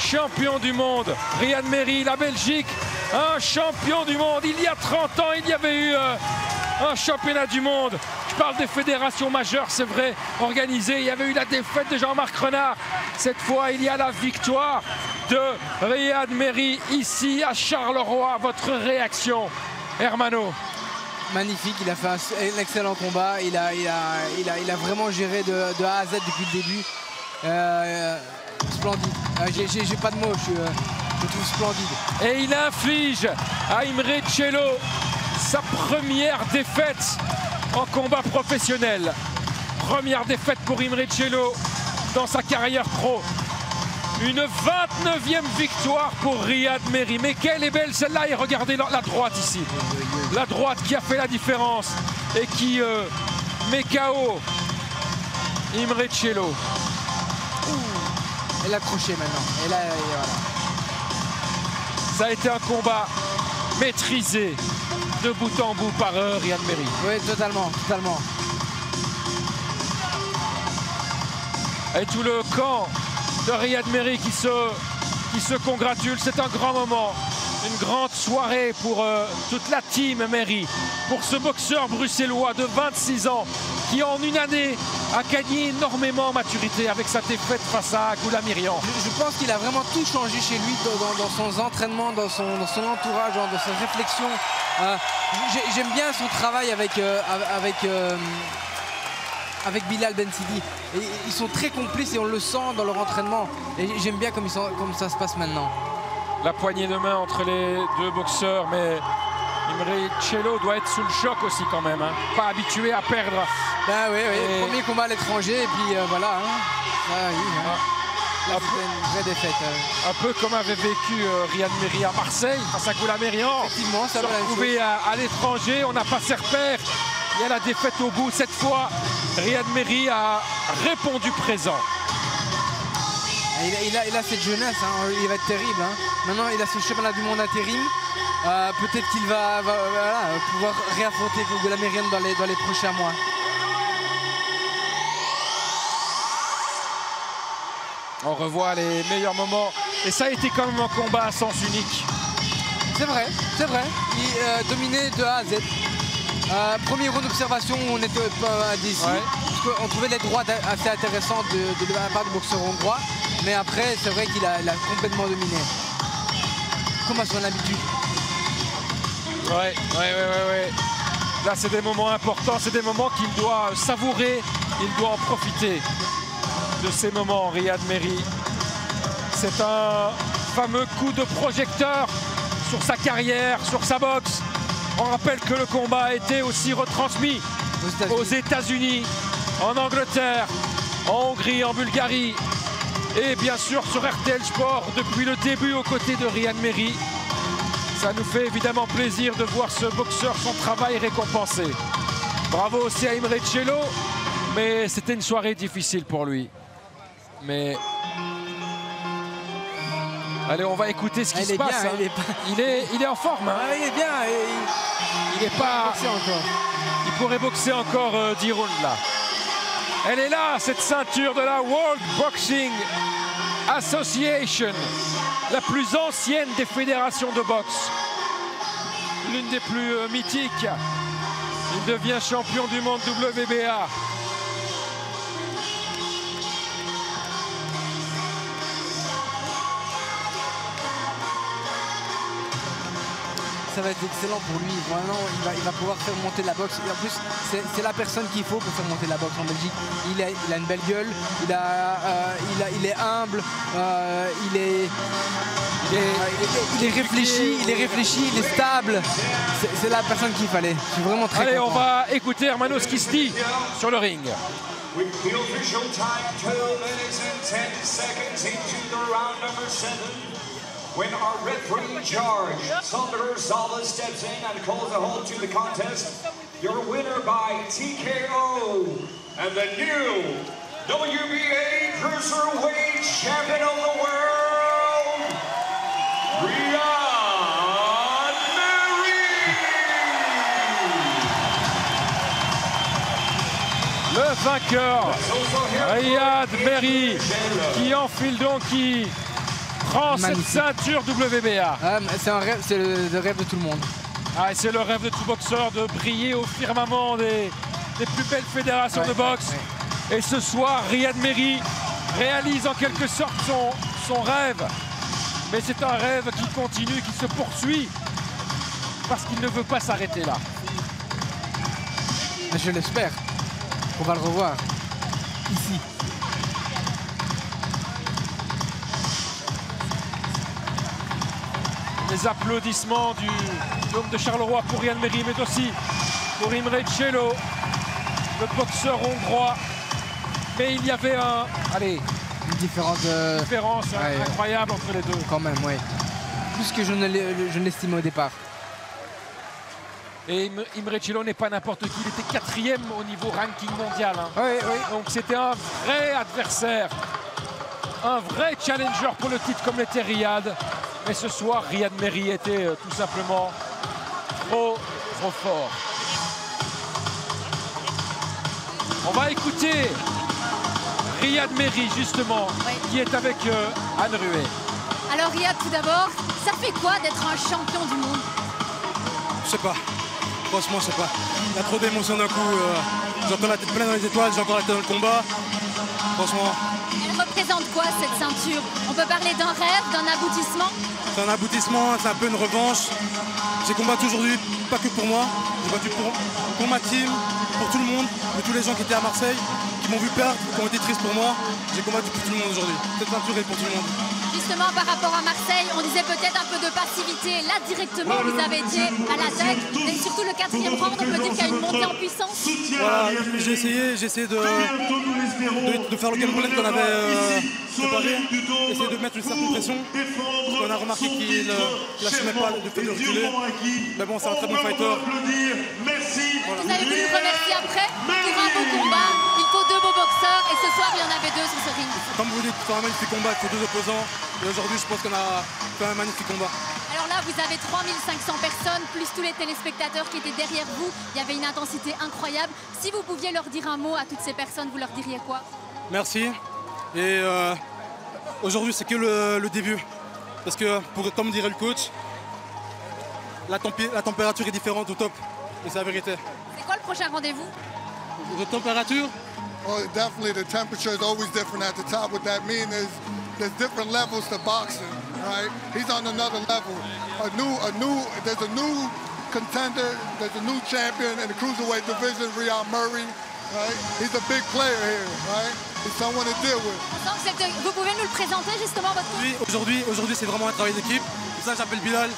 Champion du monde, Ryad Merhy, la Belgique, un champion du monde. Il y a trente ans, il y avait eu un championnat du monde. Je parle des fédérations majeures, c'est vrai, organisées. Il y avait eu la défaite de Jean-Marc Renard. Cette fois, il y a la victoire de Ryad Merhy ici à Charleroi. Votre réaction, Hermano? Magnifique, il a fait un, un excellent combat. Il a, il a, il a, il a vraiment géré de, de A à Z depuis le début. Euh, euh, splendide. Euh, J'ai pas de mots, je, euh, je trouve splendide. Et il inflige à Imre Szello sa première défaite en combat professionnel. Première défaite pour Imre Szello dans sa carrière pro. Une vingt-neuvième victoire pour Ryad Merhy. Mais quelle est belle celle-là, et regardez la droite ici. La droite qui a fait la différence et qui euh, met K O Imre Szello. Elle a accroché maintenant. Et là, et voilà. Ça a été un combat maîtrisé de bout en bout par Ryad Merhy. Oui, totalement, totalement. Et tout le camp de Ryad Merhy qui se, qui se congratule. C'est un grand moment, une grande soirée pour euh, toute la team Merhy, pour ce boxeur bruxellois de vingt-six ans qui en une année a gagné énormément en maturité avec sa défaite face à Goulamirian. Je, je pense qu'il a vraiment tout changé chez lui dans, dans, dans son entraînement, dans son, dans son entourage, dans, dans ses réflexions. Euh, J'aime bien son travail avec... Euh, avec euh, avec Bilal Ben-Sidi. Ils sont très complices et on le sent dans leur entraînement. Et j'aime bien comme, ils sont, comme ça se passe maintenant. La poignée de main entre les deux boxeurs, mais Imre Szello doit être sous le choc aussi quand même. Hein. Pas habitué à perdre. Ben oui, oui. Et... premier combat à l'étranger et puis euh, voilà. Hein. Ah, oui, hein. Là, c'était une vraie défaite. Euh. Un peu comme avait vécu euh, Ryad Merhy à Marseille, face à Goulamirian. Effectivement, ça se retrouver à, à l'étranger, on n'a pas ses repères. Il y a la défaite au bout. Cette fois, Ryad Merhy a répondu présent. Il a, il a, il a cette jeunesse, hein. Il va être terrible. Hein. Maintenant, il a ce championnat du monde intérim. Euh, Peut-être qu'il va, va voilà, pouvoir réaffronter Goulamirian dans les, dans les prochains mois. On revoit les meilleurs moments. Et ça a été quand même un combat à sens unique. C'est vrai, c'est vrai. Il euh, dominé de A à Z. Euh, premier round d'observation où on était pas d'ici, ouais. On trouvait les droits assez intéressants de, de, de la part du boxeur hongrois, mais après c'est vrai qu'il a, a complètement dominé, comme à son habitude. Ouais, ouais, ouais, ouais, ouais. Là c'est des moments importants, c'est des moments qu'il doit savourer, il doit en profiter de ces moments, Ryad Merhy. C'est un fameux coup de projecteur sur sa carrière, sur sa boxe. On rappelle que le combat a été aussi retransmis aux États-Unis, en Angleterre, en Hongrie, en Bulgarie et bien sûr sur R T L Sport depuis le début aux côtés de Ryad Merhy. Ça nous fait évidemment plaisir de voir ce boxeur, son travail récompensé. Bravo aussi à Imre Szello, mais c'était une soirée difficile pour lui. Mais... allez, on va écouter ce qui se passe. Bien, hein. il, est pas... il, est, il est en forme. Hein. Ah, il est bien. Il, il, il est pas. Boxer encore. Il pourrait boxer encore euh, dix rounds là. Elle est là, cette ceinture de la World Boxing Association, la plus ancienne des fédérations de boxe, l'une des plus mythiques. Il devient champion du monde W B A. Ça va être excellent pour lui, vraiment il va, il va pouvoir faire monter la boxe. Et en plus c'est la personne qu'il faut pour faire monter la boxe en Belgique. Il a, il a une belle gueule, il, a, euh, il, a, il est humble, euh, il, est, il, est, il, est, il est réfléchi, il est réfléchi, il est stable. C'est la personne qu'il fallait, je suis vraiment très Allez, content. Allez, on va écouter Hermano ce qui se dit sur le ring. When our referee charge, Sumner Sala steps in and calls a halt to the contest. Your winner by T K O and the new W B A Cruiserweight Champion of the World, Ryad Merhy. Le vainqueur, Ryad Merhy, qui enfile donc qui... prend cette ceinture W B A. Euh, c'est le, le rêve de tout le monde. Ah, c'est le rêve de tout boxeur de briller au firmament des, des plus belles fédérations ouais, de boxe. Ouais, ouais. Et ce soir, Ryad Merhy réalise en quelque sorte son, son rêve. Mais c'est un rêve qui continue, qui se poursuit, parce qu'il ne veut pas s'arrêter là. Je l'espère. On va le revoir ici. Les applaudissements du club de Charleroi pour Ryad Merhy, mais aussi pour Imre Szello, le boxeur hongrois. Mais il y avait un, allez, une différence, euh... différence ouais, incroyable entre les deux. Quand même, oui. Plus que je ne l'estimais au départ. Et Imre Szello n'est pas n'importe qui, il était quatrième au niveau ranking mondial. Hein. Ouais, ouais. Donc c'était un vrai adversaire, un vrai challenger pour le titre comme l'était Ryad. Mais ce soir, Ryad Merhy était euh, tout simplement trop, trop fort. On va écouter Ryad Merhy, justement, oui. qui est avec euh, Anne Ruet. Alors Ryad, tout d'abord, ça fait quoi d'être un champion du monde? Je sais pas. Franchement, je sais pas. Il y a trop d'émotions d'un coup. Euh, j'entends la tête pleine dans les étoiles, j'ai encore la tête dans le combat. Franchement... Elle représente quoi, cette ceinture? On peut parler d'un rêve, d'un aboutissement? C'est un aboutissement, c'est un peu une revanche. J'ai combattu aujourd'hui, pas que pour moi, j'ai combattu pour, pour ma team, pour tout le monde, pour tous les gens qui étaient à Marseille, qui m'ont vu perdre, qui ont été tristes pour moi. J'ai combattu pour tout le monde aujourd'hui. Cette ceinture est pour tout le monde. Justement, par rapport à Marseille, on disait peut-être un peu de passivité. Là, directement, vous avez été à l'attaque. Et surtout le quatrième round, on peut dire qu'il y a une montée en puissance. Voilà, j'ai essayé, j'ai essayé de, de, de faire le game plan qu'on avait euh, préparé, essayer de mettre une certaine pression. On a remarqué qu'il n'assumait pas le fait de reculer. Mais bon, c'est un très bon fighter. Voilà. Vous avez voulu me remercier après pour un beau combat. Il faut deux beaux boxeurs et ce soir, il y en avait deux sur ce ring. Comme vous dites, c'est un magnifique combat, c'est deux opposants. Et aujourd'hui, je pense qu'on a fait un magnifique combat. Alors là, vous avez trois mille cinq cents personnes, plus tous les téléspectateurs qui étaient derrière vous. Il y avait une intensité incroyable. Si vous pouviez leur dire un mot à toutes ces personnes, vous leur diriez quoi? Merci. Et euh, aujourd'hui, c'est que le, le début. Parce que, pour, comme dirait le coach, la, tempé la température est différente au top. Et c'est la vérité. C'est quoi le prochain rendez-vous? La température? Oh, definitely. The temperature is always different at the top. What that means is there's different levels to boxing, right? He's on another level. A new, a new, there's a new contender, there's a new champion in the cruiserweight division, Ryad Merhy, right? He's a big player here, right? He's someone to deal with. Vous pouvez nous le présenter justement votre oui, aujourd'hui, aujourd'hui, c'est vraiment un travail d'équipe. Ça, j'appelle Bilal.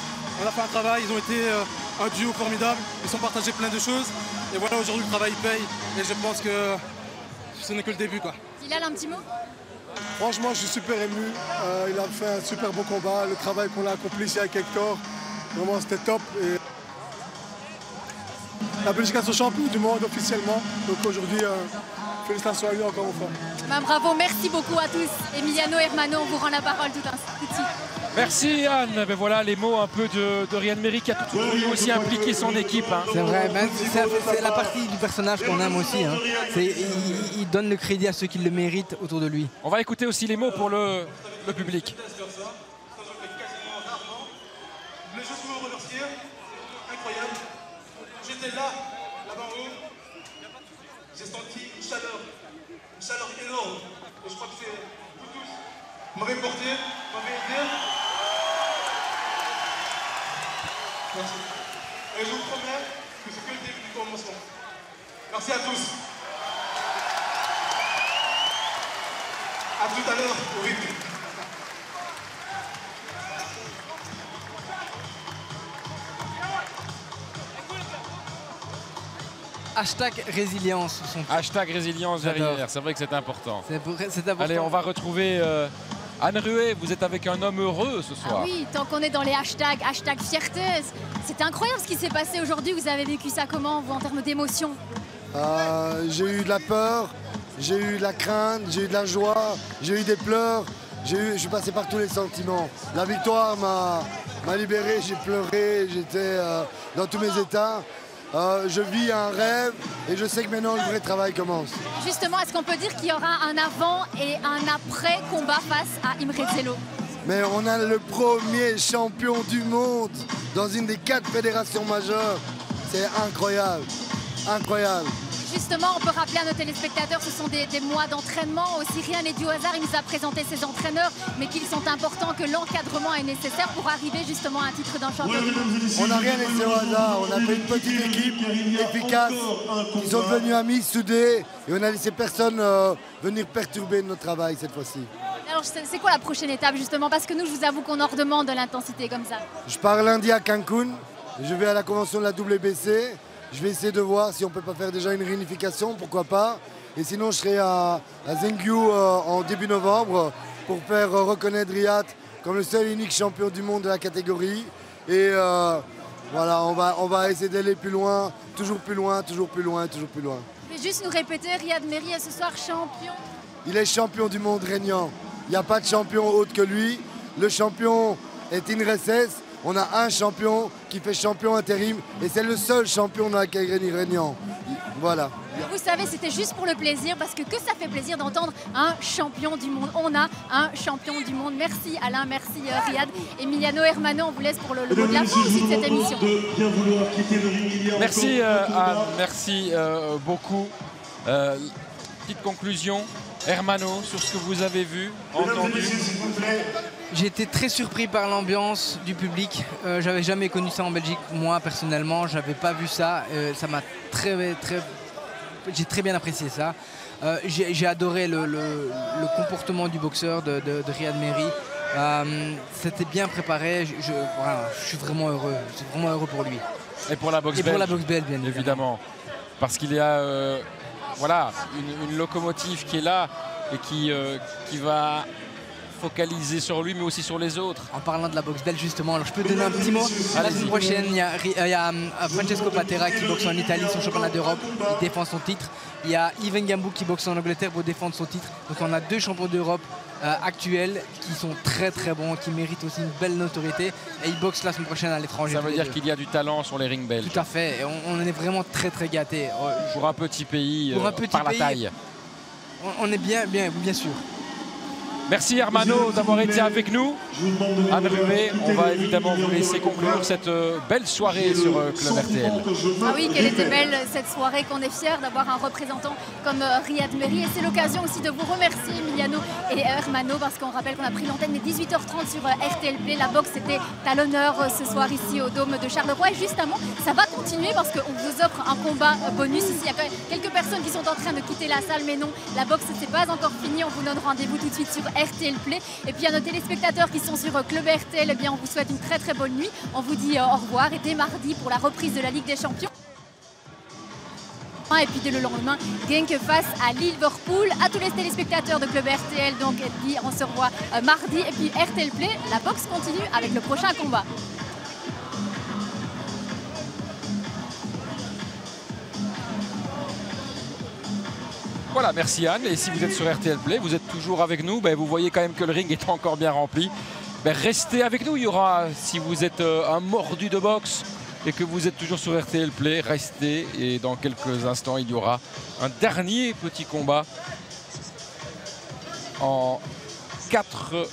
On a fait un travail, ils ont été un duo formidable, ils ont partagé plein de choses. Et voilà, aujourd'hui, le travail paye. Et je pense que ce n'est que le début, quoi. Bilal, un petit mot? Franchement, je suis super ému. Euh, il a fait un super beau combat. Le travail qu'on a accompli ici avec Hector, vraiment, c'était top. Et... la Belgique a son champion du monde officiellement. Donc aujourd'hui, euh, félicitations à lui encore une fois. Bah, bravo, merci beaucoup à tous. Emiliano, Hermano, on vous rend la parole tout de suite. Merci Anne. Ben voilà les mots un peu de, de Ryad Merhy qui a tout voulu aussi impliquer son équipe. Hein. C'est vrai, c'est la partie du personnage qu'on aime aussi. Hein. Il, il donne le crédit à ceux qui le méritent autour de lui. On va écouter aussi les mots pour le, le public. Je voulais juste vous remercier, incroyable. J'étais là, là-bas en haut. J'ai senti une chaleur, une chaleur énorme. Et je crois que c'est vous tous. M'avez porté, m'avez aidé. Merci. Et je vous promets que c'est que le début du commencement. Merci à tous. À tout à l'heure au rythme. Hashtag résilience. Hashtag résilience derrière, c'est vrai que c'est important. important. Allez, on va retrouver euh, Anne Ruet, vous êtes avec un homme heureux ce soir. Ah oui, tant qu'on est dans les hashtags, hashtag fierté, c'est incroyable ce qui s'est passé aujourd'hui, vous avez vécu ça comment, vous, en termes d'émotion? euh, J'ai eu de la peur, j'ai eu de la crainte, j'ai eu de la joie, j'ai eu des pleurs, j'ai eu, je suis passé par tous les sentiments. La victoire m'a libéré, j'ai pleuré, j'étais euh, dans tous mes états. Euh, je vis un rêve et je sais que maintenant le vrai travail commence. Justement, est-ce qu'on peut dire qu'il y aura un avant et un après combat face à Imre Szello? Mais on a le premier champion du monde dans une des quatre fédérations majeures. C'est incroyable, incroyable. Justement, on peut rappeler à nos téléspectateurs, ce sont des, des mois d'entraînement aussi. Rien n'est du hasard, il nous a présenté ses entraîneurs, mais qu'ils sont importants, que l'encadrement est nécessaire pour arriver justement à un titre d'un championnat. On n'a rien laissé au hasard, on a fait une petite équipe efficace. Ils sont devenus amis, soudés, et on n'a laissé personne euh, venir perturber notre travail cette fois-ci. Alors c'est quoi la prochaine étape justement? Parce que nous, je vous avoue qu'on en redemande de l'intensité comme ça. Je pars lundi à Cancun, je vais à la convention de la W B C. Je vais essayer de voir si on peut pas faire déjà une réunification, pourquoi pas. Et sinon, je serai à, à Zengyu euh, en début novembre pour faire euh, reconnaître Ryad comme le seul et unique champion du monde de la catégorie. Et euh, voilà, on va, on va essayer d'aller plus loin, toujours plus loin, toujours plus loin, toujours plus loin. Mais juste nous répéter, Ryad Merhy est ce soir champion. Il est champion du monde régnant. Il n'y a pas de champion autre que lui. Le champion est in recess. On a un champion qui fait champion intérim et c'est le seul champion dans la catégorie régnant. Voilà. Vous savez, c'était juste pour le plaisir parce que que ça fait plaisir d'entendre un champion du monde. On a un champion du monde. Merci Alain, merci Ryad. Emiliano Hermano, on vous laisse pour le, le mot de la fin aussi de cette émission. Merci euh, Anne, merci euh, beaucoup. Euh, petite conclusion, Hermano, sur ce que vous avez vu, entendu. J'ai été très surpris par l'ambiance du public. Euh, j'avais jamais connu ça en Belgique, moi personnellement, j'avais pas vu ça. Euh, ça m'a très, très, j'ai très bien apprécié ça. Euh, j'ai adoré le, le, le comportement du boxeur de, de, de Ryad Merhy. Euh, C'était bien préparé. Je, je, voilà, je suis vraiment heureux. Je suis vraiment heureux pour lui. Et pour la boxe belge. Et pour la boxe belge, bien évidemment. évidemment. Parce qu'il y a, euh, voilà, une, une locomotive qui est là et qui, euh, qui va focalisé sur lui mais aussi sur les autres. En parlant de la boxe belge justement, alors je peux donner un petit mot. La semaine prochaine, il y a, il y a Francesco Patera qui boxe en Italie, son championnat d'Europe, il défend son titre. Il y a Ivan Gambou qui boxe en Angleterre pour défendre son titre. Donc on a deux champions d'Europe euh, actuels qui sont très très bons, qui méritent aussi une belle notoriété. Et ils boxent la semaine prochaine à l'étranger. Ça veut dire qu'il y a du talent sur les rings belges. Tout à fait, et on, on est vraiment très très gâtés. Pour un petit pays, euh, un petit par pays, la taille. On, on est bien, bien, bien sûr. Merci Hermano d'avoir été avec nous. Anne Ruet, on va évidemment vous laisser conclure cette belle soirée sur Club R T L. Ah oui, qu'elle était belle cette soirée, qu'on est fiers d'avoir un représentant comme Ryad Merhy. Et c'est l'occasion aussi de vous remercier Emiliano et Hermano parce qu'on rappelle qu'on a pris l'antenne des dix-huit heures trente sur R T L Play. La boxe était à l'honneur ce soir ici au Dôme de Charleroi. Et juste avant, ça va continuer parce qu'on vous offre un combat bonus. Il y a quand même quelques personnes qui sont en train de quitter la salle, mais non, la boxe n'est pas encore finie. On vous donne rendez-vous tout de suite sur R T L Play. Et puis à nos téléspectateurs qui sont sur Club R T L, eh bien on vous souhaite une très très bonne nuit. On vous dit au revoir et dès mardi pour la reprise de la Ligue des Champions. Et puis dès le lendemain, Genk face à Liverpool. À tous les téléspectateurs de Club R T L, donc on se revoit mardi. Et puis R T L Play, la boxe continue avec le prochain combat. Voilà, merci Anne. Et si vous êtes sur R T L Play, vous êtes toujours avec nous. Ben, vous voyez quand même que le ring est encore bien rempli. ben restez avec nous. Il y aura, si vous êtes un mordu de boxe et que vous êtes toujours sur R T L Play, restez, et dans quelques instants il y aura un dernier petit combat en quatre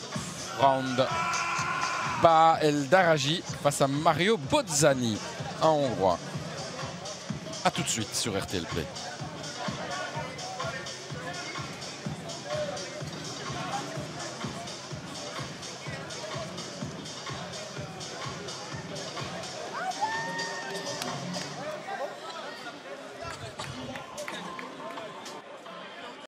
rounds par El Daraji face à Mario Bozzani, un Hongrois. A tout de suite sur R T L Play.